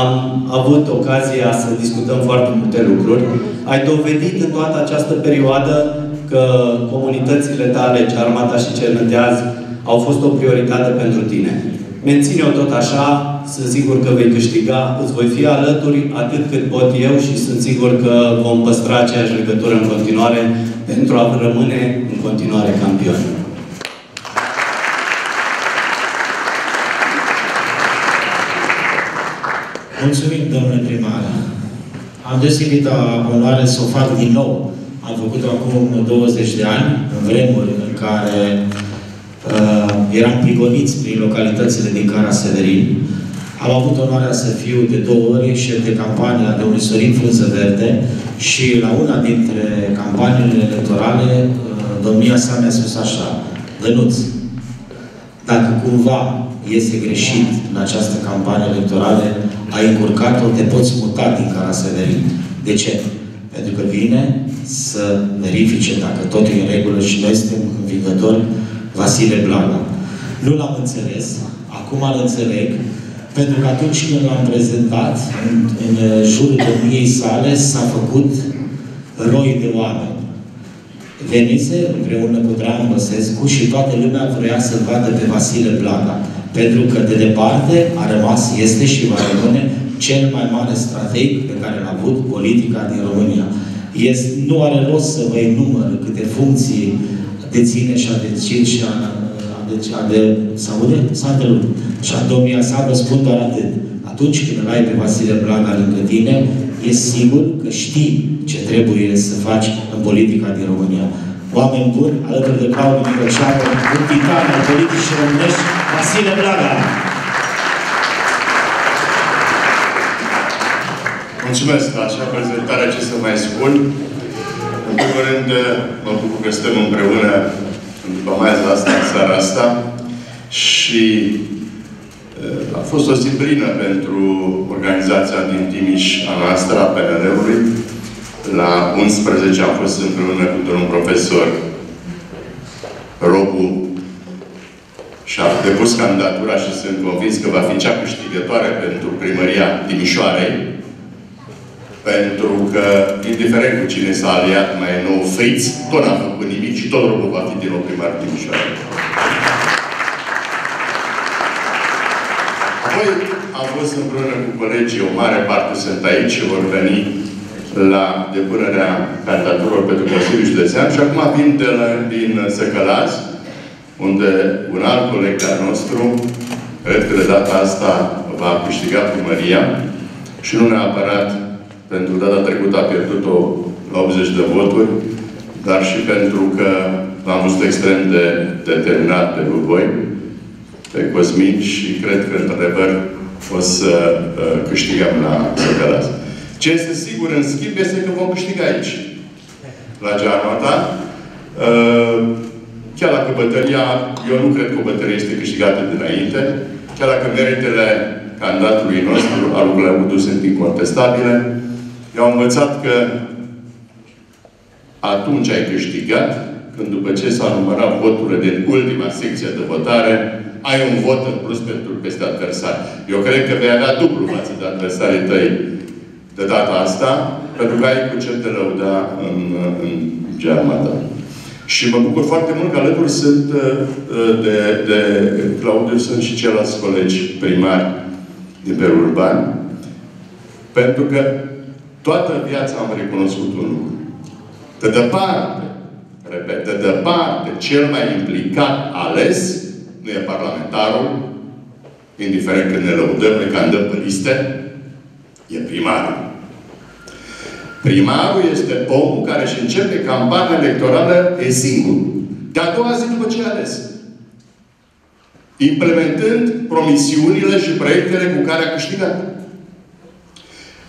am avut ocazia să discutăm foarte multe lucruri. Ai dovedit în toată această perioadă că comunitățile tale, Giarmata și cel de azi, au fost o prioritate pentru tine. Menține-o tot așa, sunt sigur că vei câștiga, îți voi fi alături atât cât pot eu și sunt sigur că vom păstra aceeași legătură în continuare pentru a rămâne în continuare campioni. Mulțumim, domnule primar. Am deosebită onoare să o fac din nou. Am făcut-o acum 20 de ani, în vremuri în care eram prigoniți prin localitățile din Caraseverin. Am avut onoarea să fiu de 2 ori șef de campanie a domnului Sorin Frunză Verde și la una dintre campaniile electorale, domnia sa mi-a spus așa: Dănuț, dacă cumva iese greșit în această campanie electorală, ai încurcat-o, te poți muta din Caraseverin. De ce? Pentru că vine să verifice dacă totul e în regulă și noi suntem învingători, Vasile Blaga. Nu l-am înțeles, acum îl înțeleg, pentru că atunci când l-am prezentat, în jurul domniei sale, s-a făcut roi de oameni. Venise împreună cu Dragan Băsescu și toată lumea vrea să-l vadă pe Vasile Blaga. Pentru că de departe a rămas, este și va rămâne cel mai mare strateg pe care l-a avut politica din România. Este, nu are rost să vă enumăr câte funcții deține și a deținut și a domnia sa, vă spun doar atât. Atunci când îl ai pe Vasile Blaga lângă tine, e sigur că știi ce trebuie să faci în politica din România. Oameni buni, alături de Claudiu Mihălceanu, un titan al politicii românești, Vasile Blaga! Mulțumesc la acea prezentare, ce să mai spun. În primul rând, mă bucur că stăm împreună în după maiaza asta, în seara asta. Și a fost o disciplină pentru organizația din Timiș a noastră, a PNL-ului. La 11 am fost împreună cu domnul profesor Robu și a depus candidatura și sunt convins că va fi cea câștigătoare pentru primăria Timișoarei. Pentru că, indiferent cu cine s-a aliat mai nou Fritz, tot n-a făcut nimic și tot Robu va fi din nou primar Timișoarei. Apoi am fost împreună cu colegii, o mare parte sunt aici și vor veni la depunerea candidaturilor pentru Consiliul Județean. Și acum vin din Săcălați, unde un alt coleg al nostru, cred că de data asta va câștiga primăria și nu neapărat pentru data trecută a pierdut-o la 80 de voturi, dar și pentru că l-am văzut extrem de determinat pe voi, pe Cosmin, și cred că, într-adevăr, o să câștigăm la Săcălați. Ce este sigur, în schimb, este că vom câștiga aici, la Giarmata. Chiar dacă bătălia, eu nu cred că o bătălie este câștigată dinainte, chiar dacă meritele candidatului nostru, al lui Claudiu, sunt incontestabile, eu am învățat că atunci ai câștigat, când după ce s-au numărat voturile din ultima secție de votare, ai un vot în plus pentru peste adversari. Eu cred că vei avea dublu față de adversarii tăi de data asta, pentru că ai cu ce te lăuda în Giarmata. Și mă bucur foarte mult că alături sunt de Claudiu, sunt și ceilalți colegi primari din pe urban. Pentru că toată viața am recunoscut un lucru. De departe, repet, de departe, cel mai implicat ales nu e parlamentarul, indiferent că ne lăudăm, ne candăm pe liste, e primarul. Primarul este omul care își începe campania electorală, e singur. De-a doua zi după ce ales. Implementând promisiunile și proiectele cu care a câștigat.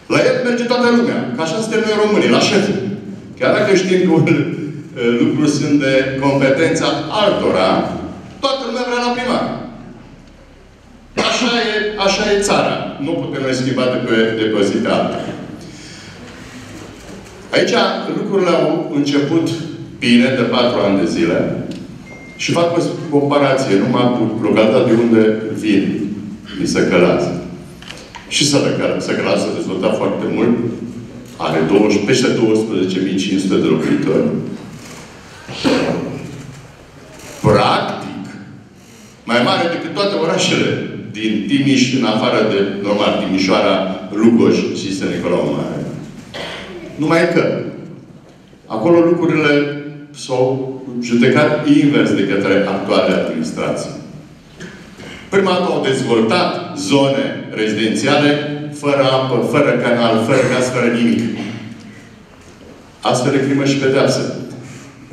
La el merge toată lumea. Că așa suntem noi românii, la șef. Chiar dacă știm că lucruri sunt de competența altora, toată lumea vrea la primar. Așa e țara. Nu putem noi schimba de pe o zi pe alta. Aici lucrurile au început bine, de 4 ani de zile. Și fac o comparație, numai cu localitatea de unde vin, din Săcălați. Și Săcălați s-a dezvoltat foarte mult. Are peste 12.500 de locuitori. Practic, mai mare decât toate orașele din Timiș, în afară de, normal, Timișoara, Lugoș și San Nicolau Mare. Numai că acolo lucrurile s-au judecat invers de către actuale administrații. Prima dată au dezvoltat zone rezidențiale fără apă, fără canal, fără gaz, fără nimic. Astfel de crimă și pedeapsă.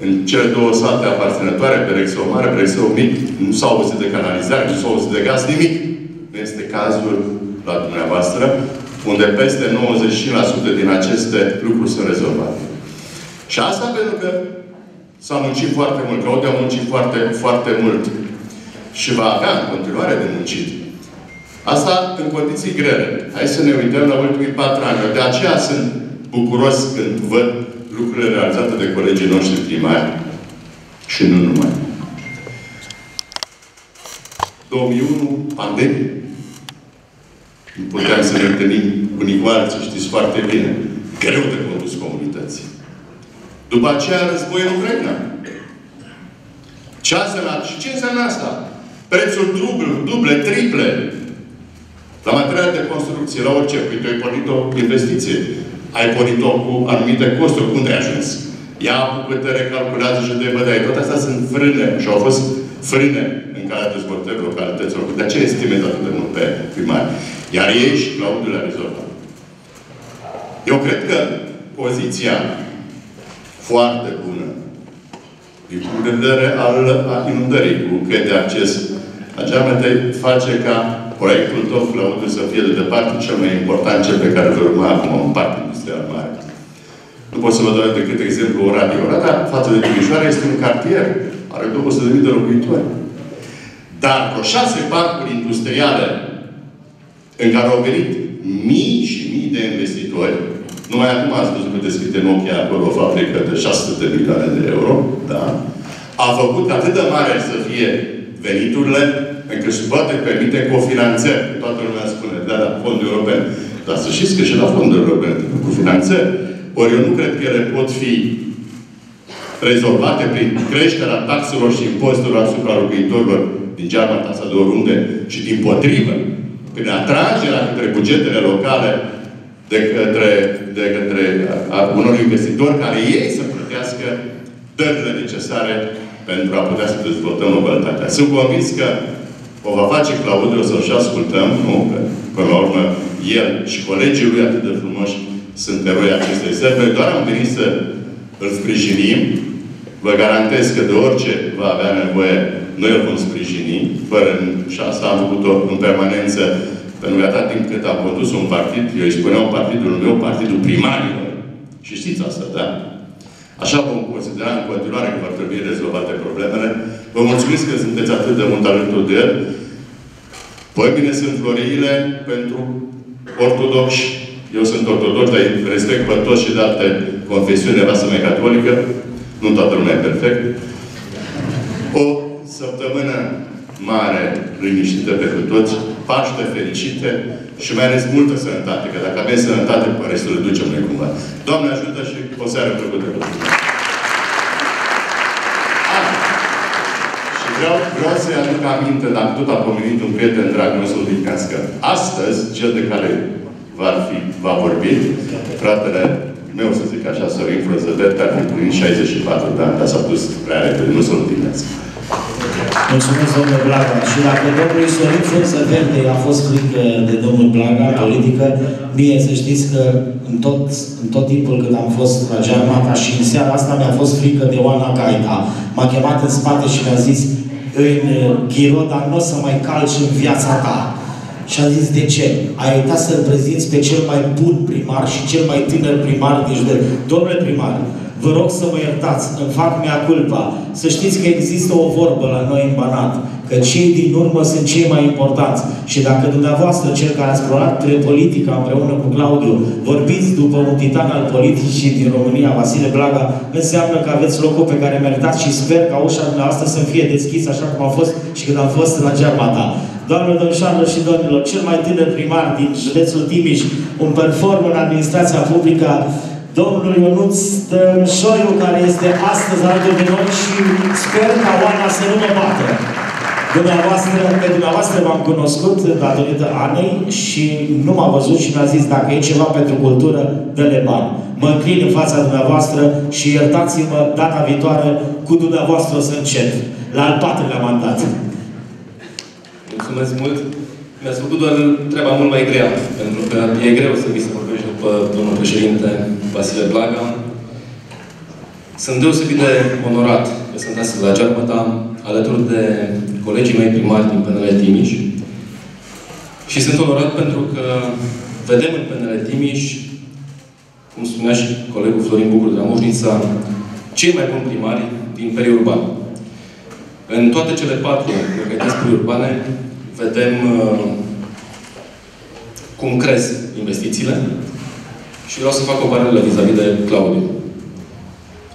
În cele două sate aparținătoare, Perexeu Mare, Perexeu Mic, nu s-au auzit de canalizare, nu s-au auzit de gaz, nimic. Nu este cazul la dumneavoastră, unde peste 95% din aceste lucruri sunt rezolvate. Și asta pentru că s-a muncit foarte mult, Claudiu a muncit foarte, foarte mult. Și va avea în continuare de muncit. Asta în condiții grele. Hai să ne uităm la ultimii 4 ani. De aceea sunt bucuros când văd lucrurile realizate de colegii noștri primari. Și nu numai. 2001, pandemie. Nu puteam să ne întâlnim cu nicoarță, știți foarte bine. Greu de condus comunității. După aceea, război în Ucraina. Și ce înseamnă asta? Prețuri duble, triple. La materiale de construcție, la orice. Când ai pornit o investiție, ai pornit-o cu anumite costuri. Unde ai ajuns? Ia apucă, te recalculează și te bădai. Toate astea sunt frâne. Și au fost frâne în care dezvoltări localităților. De aceea estimez atât de mult pe primari. Iar ei și Claudiu le-a rezolvat. Eu cred că poziția foarte bună. Din punct de vedere al inundării, cu căi de acces, aceasta face ca proiectul tău, Claudiu, să fie de departe cel mai important, cel pe care vă urma acum în partea industrial mare. Nu pot să vă dau decât exemplu Oradea. Oradea, față de Timișoara, este un cartier, are 200.000 de locuitori. Dar cu 6 parcuri industriale în care au venit mii și mii de investitori, numai acum ați văzut că deschide Nokia acolo o fabrică de 600 de milioane de euro, da? A făcut atât de mare să fie veniturile, încât se poate permite cofinanțări. Toată lumea spune, da, la fondul european. Dar să știți că și la fondul european, cu finanțări. Ori eu nu cred că ele pot fi rezolvate prin creșterea taxelor și impozitelor asupra locuitorilor din Giarmata sau de oriunde, ci dimpotrivă, prin atragerea către bugetele locale de către unor investitori care ei să plătească dările necesare pentru a putea să dezvoltăm localitatea. Sunt convins că o va face Claudiu, să-l și ascultăm, nu? Că, până la urmă, el și colegii lui atât de frumoși sunt eroi acestei seri. Noi doar am venit să îl sprijinim. Vă garantez că de orice va avea nevoie, noi îl vom sprijini. Fără, și asta am făcut-o în permanență, pentru că atât timp cât am condus un partid, eu îi spuneam partidul meu, partidul primarilor. Și știți asta, da? Așa vom considera în continuare că vor trebui rezolvate problemele. Vă mulțumesc că sunteți atât de mult alături de el. Păi bine sunt floriile pentru ortodoxi. Eu sunt ortodox, dar respect pe toți și de alte confesiuni, rasă mai catolică. Nu toată lumea e perfect. O săptămână mare, liniștită pentru toți, Paște fericite și mai ales multă sănătate. Că dacă aveți sănătate, pare să le ducem noi cumva. Doamne ajută și o seară plăcută. Și vreau să-i aduc aminte, dacă tot a pomenit un prieten drag nostru din Cască. Astăzi, cel de care va vorbi, fratele meu, să zic așa, Sorin Frunzăder, care a primit 64 de ani, dar s-a pus prea repede, nu să-l tinească. Mulțumesc, domnule Blaga. Și dacă domnului Sorin Frunzăverde a fost frică de domnul Blaga, politică, mie să știți că în tot timpul când am fost la Giarmata și în seara asta mi-a fost frică de Oana Gaita. M-a chemat în spate și mi-a zis, în Ghiro, dar nu o să mai calci în viața ta. Și a zis, de ce? Ai uitat să-l prezinți pe cel mai bun primar și cel mai tânăr primar din județ. Domnule primar, vă rog să mă iertați, îmi fac mea culpa. Să știți că există o vorbă la noi în Banat, că cei din urmă sunt cei mai importanți. Și dacă dumneavoastră, cel care ați prolat politica împreună cu Claudiu, vorbiți după un titan al politicii din România, Vasile Blaga, înseamnă că aveți locul pe care meritați și sper ca ușa dumneavoastră să fie deschisă așa cum a fost și când am fost la Giarmata. Doamnelor, domnișoarelor și domnilor, cel mai tânăr primar din județul Timiș, un performer în administrația publică, domnul Ionuț Stănișoiu, care este astăzi alături de noi și sper ca Oana să nu mă bată. Pe dumneavoastră v-am cunoscut datorită Anei și nu m-a văzut și mi-a zis, dacă e ceva pentru cultură, dă-le bani. Mă înclin în fața dumneavoastră și iertați-mă, data viitoare, cu dumneavoastră o să încep. La al 4-lea mandat. Mulțumesc mult. Mi-ați făcut doar treaba mult mai grea, pentru că e greu să vii să vorbești după domnul președinte Vasile Blaga. Sunt deosebit de onorat că sunt astăzi la Giarmata, alături de colegii mei primari din PNL Timiș. Și sunt onorat pentru că vedem în PNL Timiș, cum spunea și colegul Florin Bucur de la Moșnița, cei mai buni primari din periurban. În toate cele 4 localități periurbane vedem cum cresc investițiile și vreau să fac o paralelă vis-a-vis de Claudiu.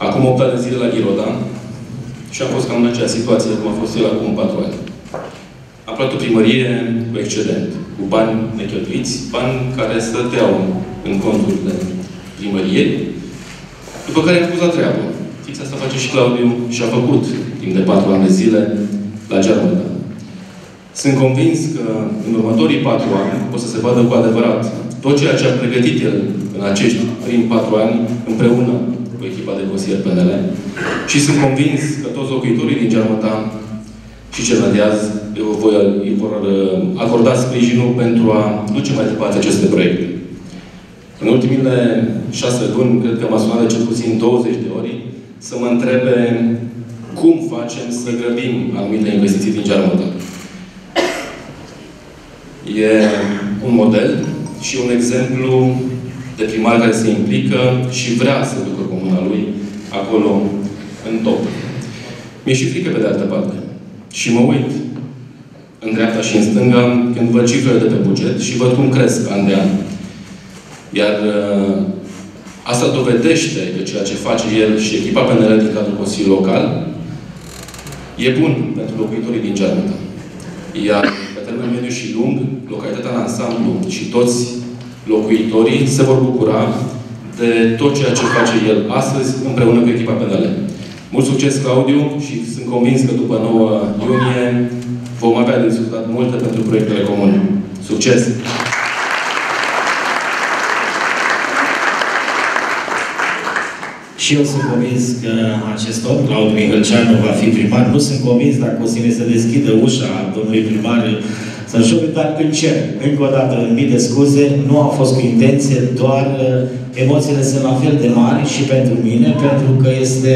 Acum 8 ani de zile la Ghirodan și am fost cam în acea situație cum a fost el acum 4 ani. Am plătit o primărie cu excedent, cu bani necheltuiți, bani care stăteau în conturi de primărie, după care am pus la treabă. Fix asta face și Claudiu și a făcut timp de 4 ani de zile la Giarmata. Sunt convins că în următorii 4 ani o să se vadă cu adevărat tot ceea ce a pregătit el în acești primi 4 ani împreună cu echipa de consilier PNL și sunt convins că toți locuitorii din Giarmata și Cernadează îi vor acorda sprijinul pentru a duce mai departe aceste proiecte. În ultimile 6 luni, cred că m-a sunat de cel puțin 20 de ori să mă întrebe cum facem să grăbim anumite investiții din Giarmata. E un model și un exemplu de primar care se implică și vrea să ducă comuna lui acolo în top. Mi-e și frică pe de altă parte. Și mă uit în dreapta și în stânga când văd cifrele de pe buget și văd cum cresc an de an. Iar asta dovedește că ceea ce face el și echipa PNL din cadrul Consiliului Local e bun pentru locuitorii din Giarmata. Iar pe termen mediu și lung, localitatea în ansamblu și toți locuitorii se vor bucura de tot ceea ce face el astăzi împreună cu echipa PNL. Mult succes, Claudiu, și sunt convins că după 9 iunie vom avea de discutat multe pentru proiectele comune. Succes! Și eu sunt convins că acest om, Claudiu Mihălceanu, va fi primar. Nu sunt convins dacă o să deschidă ușa domnului primar să-și joacă, dar încerc. Încă o dată, în mii de scuze, nu a fost cu intenție, doar emoțiile sunt la fel de mari și pentru mine, pentru că este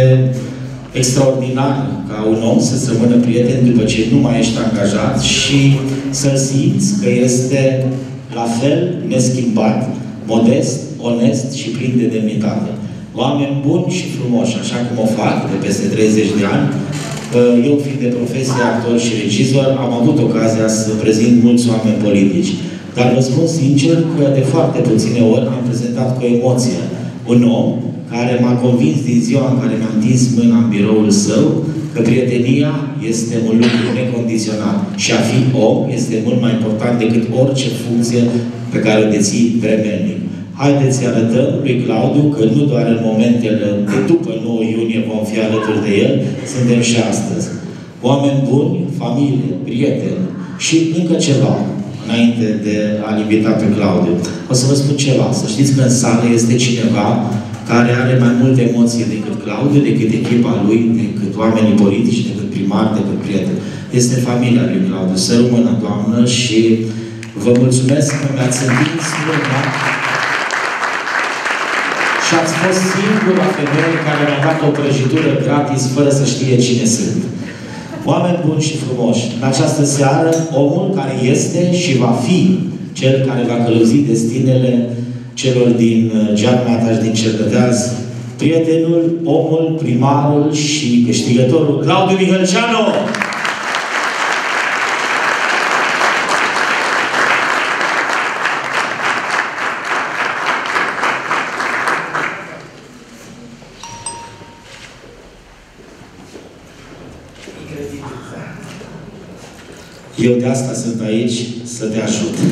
extraordinar ca un om să se rămână prieten după ce nu mai ești angajat și să simți că este la fel neschimbat, modest, onest și plin de demnitate. Oameni buni și frumoși, așa cum o fac de peste 30 de ani. Eu, fiind de profesie actor și regizor, am avut ocazia să prezint mulți oameni politici. Dar vă spun sincer că de foarte puține ori am prezentat cu emoție un om care m-a convins din ziua în care mi-am întins mâna în biroul său că prietenia este un lucru necondiționat. Și a fi om este mult mai important decât orice funcție pe care o deții vremelnic. Haideți să arătăm lui Claudiu că nu doar în momentele de după 9 iunie vom fi alături de el, suntem și astăzi. Oameni buni, familie, prieteni și încă ceva, înainte de a-l invita pe Claudiu. O să vă spun ceva, să știți că în sală este cineva care are mai multe emoții decât Claudiu, decât echipa lui, decât oamenii politici, decât primari, decât prieteni. Este familia lui Claudiu. Să rămână, doamnă, și vă mulțumesc că mi-ați întins mâna. Și ați fost singura femeie care mi-a dat o prăjitură gratis, fără să știe cine sunt. Oameni buni și frumoși, în această seară, omul care este și va fi cel care va călăuzi destinele celor din Giarmata și din Cercăteaz, prietenul, omul, primarul și câștigătorul Claudiu Mihălceanu! Eu de asta sunt aici, să te ajut. Da, se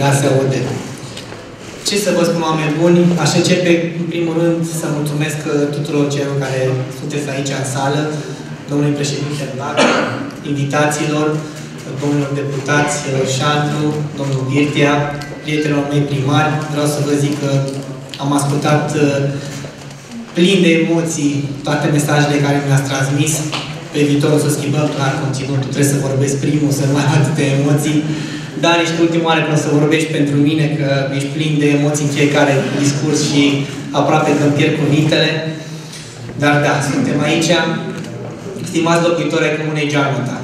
aude. Ce să vă spun, oameni buni? Aș începe, în primul rând, să mulțumesc tuturor celor care sunteți aici în sală, domnului președinte Blaga, invitațiilor, domnilor deputați, Șandru, domnul Birtea, prietenilor mei primari. Vreau să vă zic că am ascultat plin de emoții toate mesajele care mi-ați transmis. Pe viitor o să schimbăm clar conținutul. Trebuie să vorbesc primul, să nu mai am atâtea emoții. Dar ești ultima oară când o să vorbești pentru mine, că ești plin de emoții în fiecare discurs și aproape că îmi pierd cuvintele. Dar da, suntem aici. Stimați locuitori ai comunei Giarmata,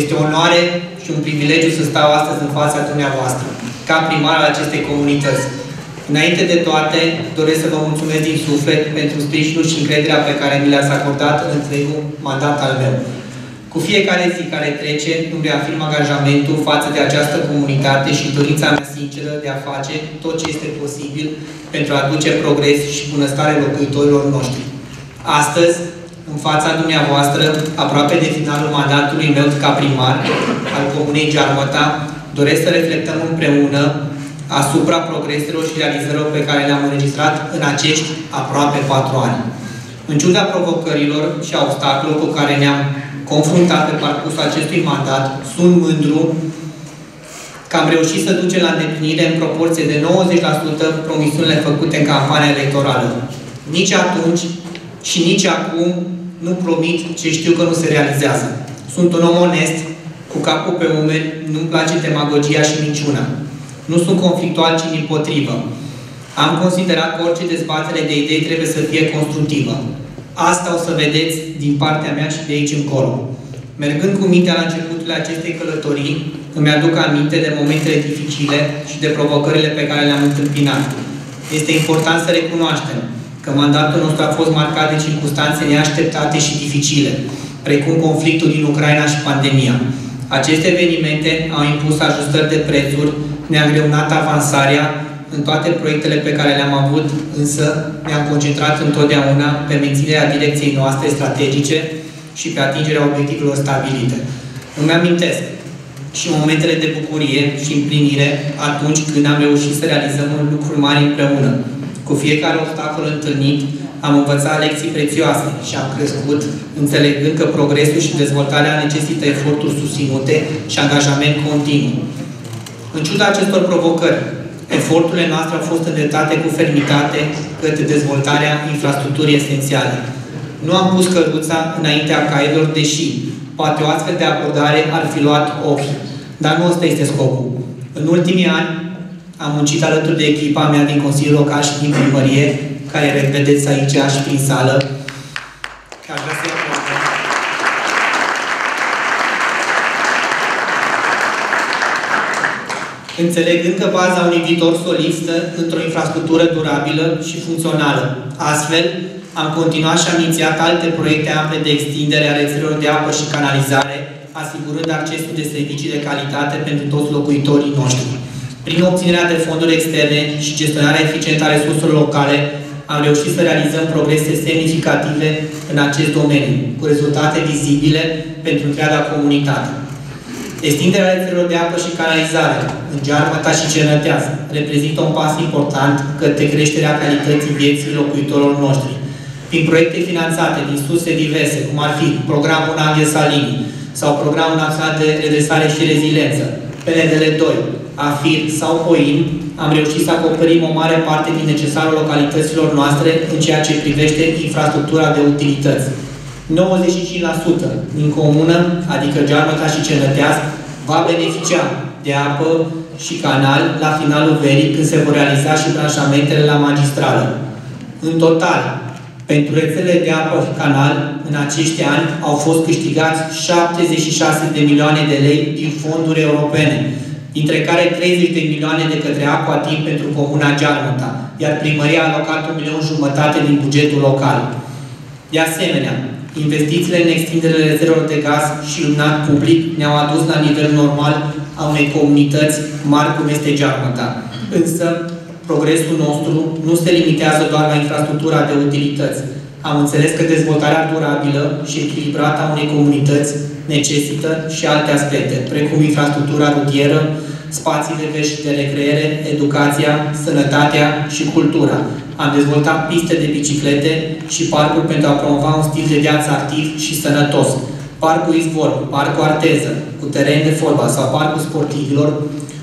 este o onoare și un privilegiu să stau astăzi în fața dumneavoastră, ca primar al acestei comunități. Înainte de toate, doresc să vă mulțumesc din suflet pentru sprijinul și încrederea pe care mi le-ați acordat în întregul mandat al meu. Cu fiecare zi care trece, îmi reafirm angajamentul față de această comunitate și dorința mea sinceră de a face tot ce este posibil pentru a aduce progres și bunăstare locuitorilor noștri. Astăzi, în fața dumneavoastră, aproape de finalul mandatului meu ca primar al comunei Giarmata, doresc să reflectăm împreună asupra progreselor și realizărilor pe care le-am înregistrat în acești aproape 4 ani. În ciuda provocărilor și a obstacolelor cu care ne-am confruntat pe parcursul acestui mandat, sunt mândru că am reușit să ducem la îndeplinire în proporție de 90% promisiunile făcute în campania electorală. Nici atunci și nici acum nu promit ce știu că nu se realizează. Sunt un om onest, cu capul pe umeri, nu-mi place demagogia și minciuna. Nu sunt conflictual, ci dimpotrivă. Am considerat că orice dezbatere de idei trebuie să fie constructivă. Asta o să vedeți din partea mea și de aici încolo. Mergând cu mintea la începutul acestei călătorii, îmi aduc aminte de momentele dificile și de provocările pe care le-am întâmpinat. Este important să recunoaștem că mandatul nostru a fost marcat de circunstanțe neașteptate și dificile, precum conflictul din Ucraina și pandemia. Aceste evenimente au impus ajustări de prețuri, ne-a greunat avansarea în toate proiectele pe care le-am avut, însă ne-am concentrat întotdeauna pe menținerea direcției noastre strategice și pe atingerea obiectivelor stabilite. Îmi amintesc și momentele de bucurie și împlinire atunci când am reușit să realizăm un lucru mare împreună. Cu fiecare obstacol întâlnit, am învățat lecții prețioase și am crescut, înțelegând că progresul și dezvoltarea necesită eforturi susținute și angajament continuu. În ciuda acestor provocări, eforturile noastre au fost îndreptate cu fermitate către dezvoltarea infrastructurii esențiale. Nu am pus căruța înaintea cailor, deși poate o astfel de abordare ar fi luat ochi. Dar nu ăsta este scopul. În ultimii ani am muncit alături de echipa mea din Consiliul Local și din Primărie, care revedeți aici și prin sală. Aș vrea să-i mulțumesc. Înțelegând că baza unui viitor solid stă într-o infrastructură durabilă și funcțională. Astfel, am continuat și am inițiat alte proiecte ample de extindere a rețelelor de apă și canalizare, asigurând accesul de servicii de calitate pentru toți locuitorii noștri. Prin obținerea de fonduri externe și gestionarea eficientă a resurselor locale, am reușit să realizăm progrese semnificative în acest domeniu, cu rezultate vizibile pentru întreaga comunitate. Extinderea rețelelor de apă și canalizare în Giarmata și Cernăteasa reprezintă un pas important către creșterea calității vieții locuitorilor noștri. Prin proiecte finanțate din surse diverse, cum ar fi programul Anghel Saligny sau programul național de redresare și reziliență, PNDL2, AFIR sau POIM, am reușit să acoperim o mare parte din necesarul localităților noastre în ceea ce privește infrastructura de utilități. 95% din comună, adică Giarmata și Cernăteasa, va beneficia de apă și canal la finalul verii, când se vor realiza și tranșamentele la magistrală. În total, pentru rețelele de apă și canal, în acești ani au fost câștigați 76 de milioane de lei din fonduri europene, dintre care 30 de milioane de către Aqua Tim pentru comuna Giarmata, iar primăria a alocat 1,5 milioane din bugetul local. De asemenea, investițiile în extinderea rețelelor de gaz și luminat public ne-au adus la nivel normal a unei comunități mari cum este Giarmata. Însă, progresul nostru nu se limitează doar la infrastructura de utilități. Am înțeles că dezvoltarea durabilă și echilibrată a unei comunități necesită și alte aspecte, precum infrastructura rutieră, spațiile verzi și de recreere, educația, sănătatea și cultura. Am dezvoltat piste de biciclete și parcuri pentru a promova un stil de viață activ și sănătos. Parcul Izvor, Parcul Arteză, cu teren de fotbal sau Parcul sportivilor,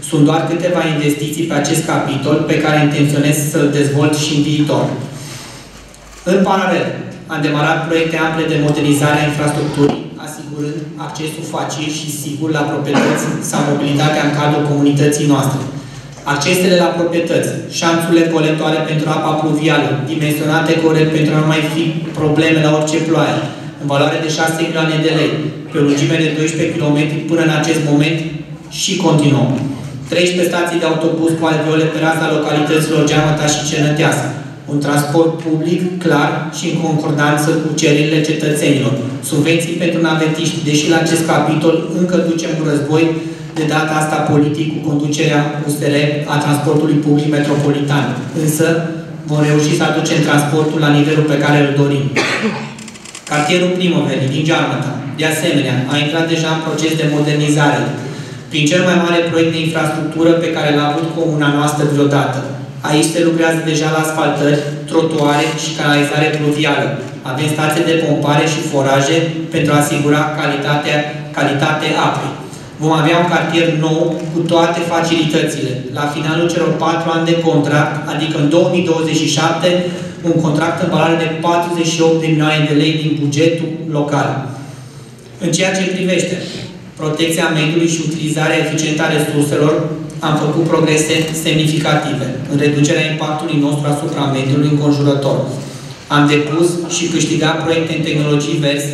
sunt doar câteva investiții pe acest capitol pe care intenționez să-l dezvolt și în viitor. În paralel, am demarat proiecte ample de modernizare a infrastructurii, asigurând accesul facil și sigur la proprietăți sau mobilitatea în cadrul comunității noastre. Accesele la proprietăți, șanțurile colectoare pentru apa pluvială, dimensionate corect pentru a nu mai fi probleme la orice ploaie, în valoare de 6 milioane de lei, pe o lungime de 12 km până în acest moment și continuăm. 13 stații de autobuz cu alveole pe raza localităților Giarmata și Cernăteasa. Un transport public clar și în concordanță cu cererile cetățenilor. Subvenții pentru navetiști, deși la acest capitol încă ducem un război, de data asta politic, cu conducerea USR a transportului public metropolitan. Însă vom reuși să aducem transportul la nivelul pe care îl dorim. Cartierul Primăverii din Giarmata, de asemenea, a intrat deja în proces de modernizare, prin cel mai mare proiect de infrastructură pe care l-a avut comuna noastră vreodată. Aici se lucrează deja la asfaltări, trotuare și canalizare pluvială. Avem stații de pompare și foraje pentru a asigura calitatea apei. Vom avea un cartier nou cu toate facilitățile. La finalul celor 4 ani de contract, adică în 2027, un contract în valoare de 48 de milioane de lei din bugetul local. În ceea ce privește protecția mediului și utilizarea eficientă a resurselor, am făcut progrese semnificative în reducerea impactului nostru asupra mediului înconjurător. Am depus și câștigat proiecte în tehnologii verzi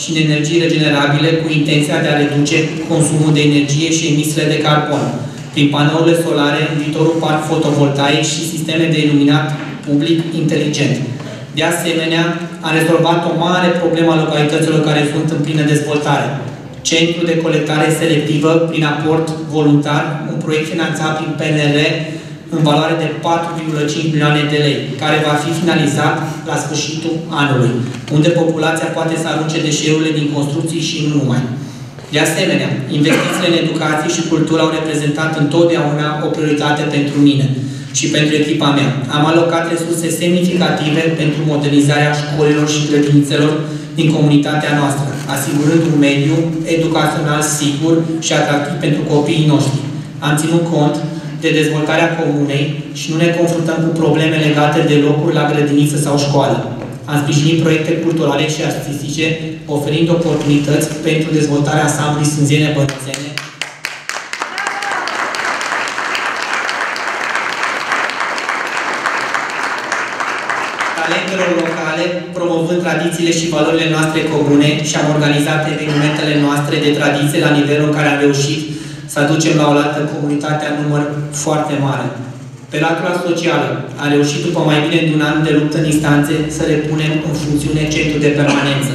și în energii regenerabile cu intenția de a reduce consumul de energie și emisiile de carbon. Prin panourile solare, viitorul parc fotovoltaic și sisteme de iluminat public inteligent. De asemenea, a rezolvat o mare problemă a localităților care sunt în plină dezvoltare. Centru de colectare selectivă prin aport voluntar, un proiect finanțat prin PNL în valoare de 4,5 milioane de lei, care va fi finalizat la sfârșitul anului, unde populația poate să arunce deșeurile din construcții și nu numai. De asemenea, investițiile în educație și cultură au reprezentat întotdeauna o prioritate pentru mine și pentru echipa mea. Am alocat resurse semnificative pentru modernizarea școlilor și grădinițelor din comunitatea noastră, asigurând un mediu educațional sigur și atractiv pentru copiii noștri. Am ținut cont de dezvoltarea comunei și nu ne confruntăm cu probleme legate de locuri la grădiniță sau școală. Am sprijinit proiecte culturale și artistice, oferind oportunități pentru dezvoltarea ansamblului Sânziene Bănățene, talentelor locale, promovând tradițiile și valorile noastre comune și am organizat evenimentele noastre de tradiție la nivelul în care am reușit să aducem la oaltă comunitatea în număr foarte mare. Pe latura socială a reușit după mai bine de un an de luptă în instanțe să le punem în funcțiune Centrul de permanență,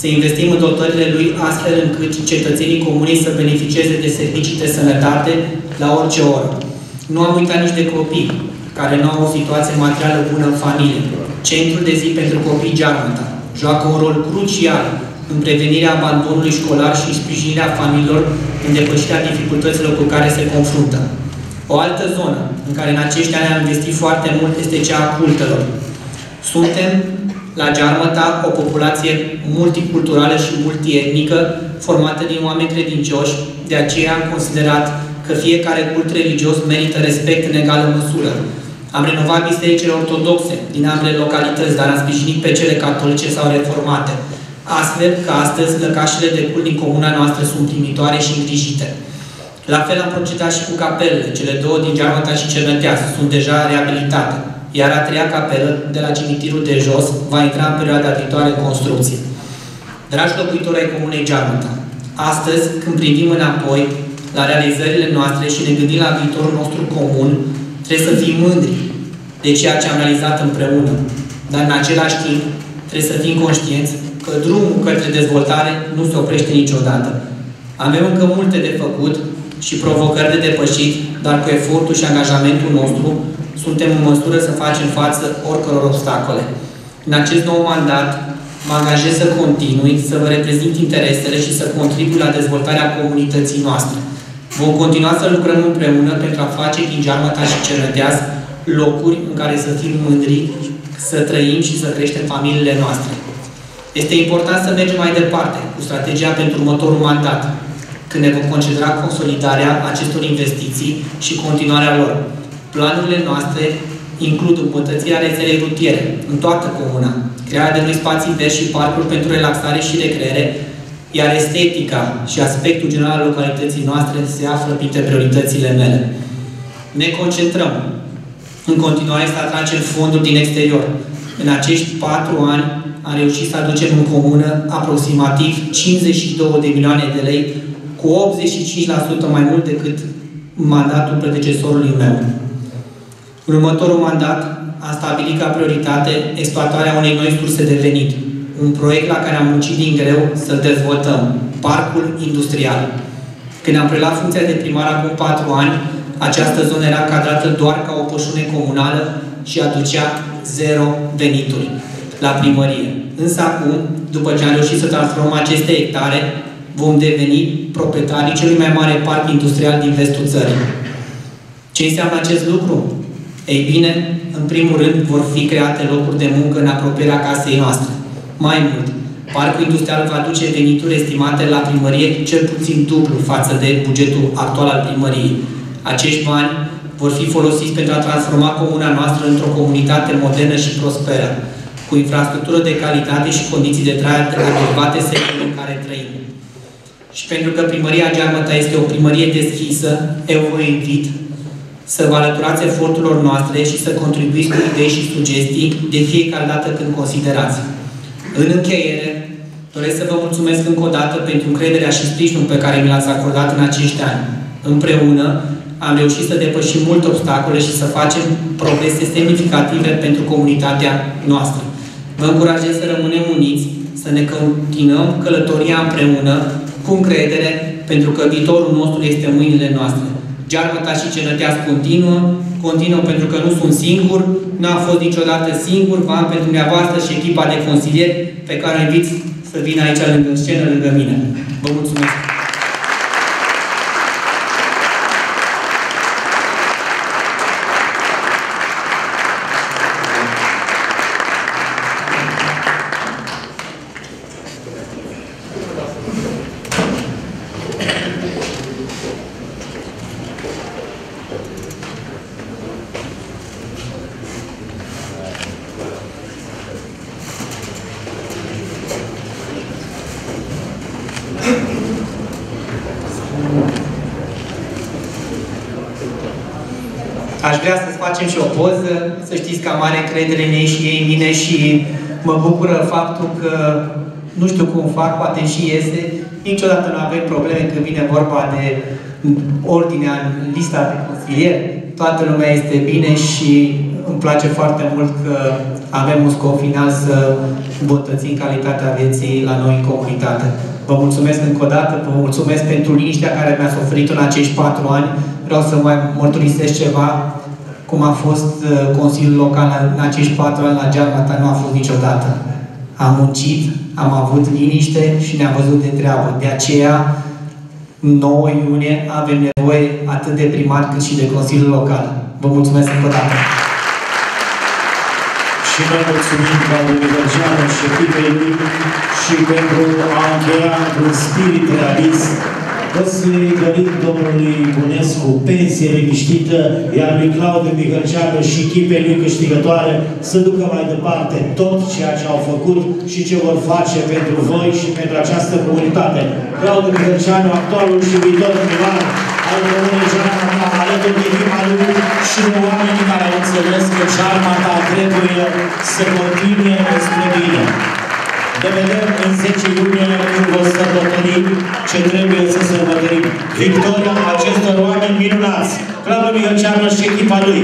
să investim în dotările lui astfel încât cetățenii comunei să beneficieze de servicii de sănătate la orice oră. Nu am uitat nici de copii care nu au o situație materială bună în familie. Centrul de zi pentru copii Giarmata joacă un rol crucial în prevenirea abandonului școlar și în sprijinirea familiilor în depășirea dificultăților cu care se confruntă. O altă zonă în care în acești ani am investit foarte mult este cea a cultelor. Suntem la Giarmata o populație multiculturală și multietnică, formată din oameni credincioși, de aceea am considerat că fiecare cult religios merită respect în egală măsură. Am renovat bisericile ortodoxe din ambele localități, dar am sprijinit pe cele catolice sau reformate, astfel că astăzi lăcașele de cult din comuna noastră sunt primitoare și îngrijite. La fel am procedat și cu capelele, cele două din Giarmata și Cernăteasă sunt deja reabilitate, iar a treia capelă de la cimitirul de jos va intra în perioada viitoare în construcție. Dragi locuitori ai comunei Giarmata, astăzi, când privim înapoi la realizările noastre și ne gândim la viitorul nostru comun, trebuie să fim mândri de ceea ce am realizat împreună, dar în același timp trebuie să fim conștienți că drumul către dezvoltare nu se oprește niciodată. Avem încă multe de făcut și provocări de depășit, dar cu efortul și angajamentul nostru suntem în măsură să facem față oricăror obstacole. În acest nou mandat mă angajez să continui, să vă reprezint interesele și să contribui la dezvoltarea comunității noastre. Vom continua să lucrăm împreună pentru a face din Giarmata și Cernăteasă locuri în care să fim mândri, să trăim și să creștem familiile noastre. Este important să mergem mai departe cu strategia pentru următorul mandat, când ne vom concentra consolidarea acestor investiții și continuarea lor. Planurile noastre includ îmbunătățirea rețelei rutiere în toată comuna, crearea de noi spații verzi și parcuri pentru relaxare și recreere, iar estetica și aspectul general al localității noastre se află printre prioritățile mele. Ne concentrăm în continuare să atragem fonduri din exterior. În acești 4 ani am reușit să aducem în comună aproximativ 52 de milioane de lei, cu 85% mai mult decât mandatul predecesorului meu. În următorul mandat am stabilit ca prioritate exploatarea unei noi surse de venit, un proiect la care am muncit din greu să-l dezvoltăm, Parcul Industrial. Când am preluat funcția de primar acum 4 ani, această zonă era încadrată doar ca o pășune comunală și aducea 0 venituri la primărie. Însă acum, după ce am reușit să transformăm aceste hectare, vom deveni proprietarii celui mai mare parc industrial din vestul țării. Ce înseamnă acest lucru? Ei bine, în primul rând, vor fi create locuri de muncă în apropierea casei noastre. Mai mult, parcul industrial va aduce venituri estimate la primărie cel puțin dublu față de bugetul actual al primăriei. Acești bani vor fi folosiți pentru a transforma comuna noastră într-o comunitate modernă și prosperă, cu infrastructură de calitate și condiții de trai adecvate secolului în care trăim. și pentru că primăria Giarmata este o primărie deschisă, eu vă invit să vă alăturați eforturilor noastre și să contribuiți cu idei și sugestii de fiecare dată când considerați. În încheiere, doresc să vă mulțumesc încă o dată pentru încrederea și sprijinul pe care mi l-ați acordat în acești ani. Împreună am reușit să depășim multe obstacole și să facem progrese semnificative pentru comunitatea noastră. Vă încurajez să rămânem uniți, să ne continuăm călătoria împreună, cu încredere, pentru că viitorul nostru este în mâinile noastre. Giarmata și Cenăteasc continuă pentru că nu sunt singur, n-am fost niciodată singur, v-am pentru dumneavoastră și echipa de consilieri pe care o invit să vină aici lângă scenă, lângă mine. Vă mulțumesc! Facem și o poză, să știți că am mare încredere în ei și ei în mine și mă bucură faptul că nu știu cum fac, poate și iese, niciodată nu avem probleme când vine vorba de ordinea în lista de consilieri, toată lumea este bine și îmi place foarte mult că avem un scop final să îmbunătățim calitatea vieții la noi în comunitate. Vă mulțumesc încă o dată, vă mulțumesc pentru liniștea care mi-ați oferit-o în acești 4 ani. Vreau să mai mărturisesc ceva. Cum a fost Consiliul Local în acești 4 ani la Giarmata, nu a fost niciodată. Am muncit, am avut liniște și ne-am văzut de treabă. De aceea, 9 iunie, avem nevoie atât de primar cât și de Consiliul Local. Vă mulțumesc încă o dată! Și noi mulțumim Claudiu Mihălceanu și echipei lui și pentru a încheia un spirit realist. Văzului gărit domnului Bunescu, pensie liniștită, iar lui Claudiu Mihălceanu și echipei lui câștigătoare să ducă mai departe tot ceea ce au făcut și ce vor face pentru voi și pentru această comunitate. Claudiu Mihălceanu, actualul și viitor primar al României Giarmata, alături de echipa lui și de oamenii care înțeles că Giarmata trebuie să continue spre bine. Ne vedem în 10 iunie când o sărbătorim ce trebuie să sărbătorim. Victoria acestor oameni minunați, Claudiu Mihălceanu și echipa lui.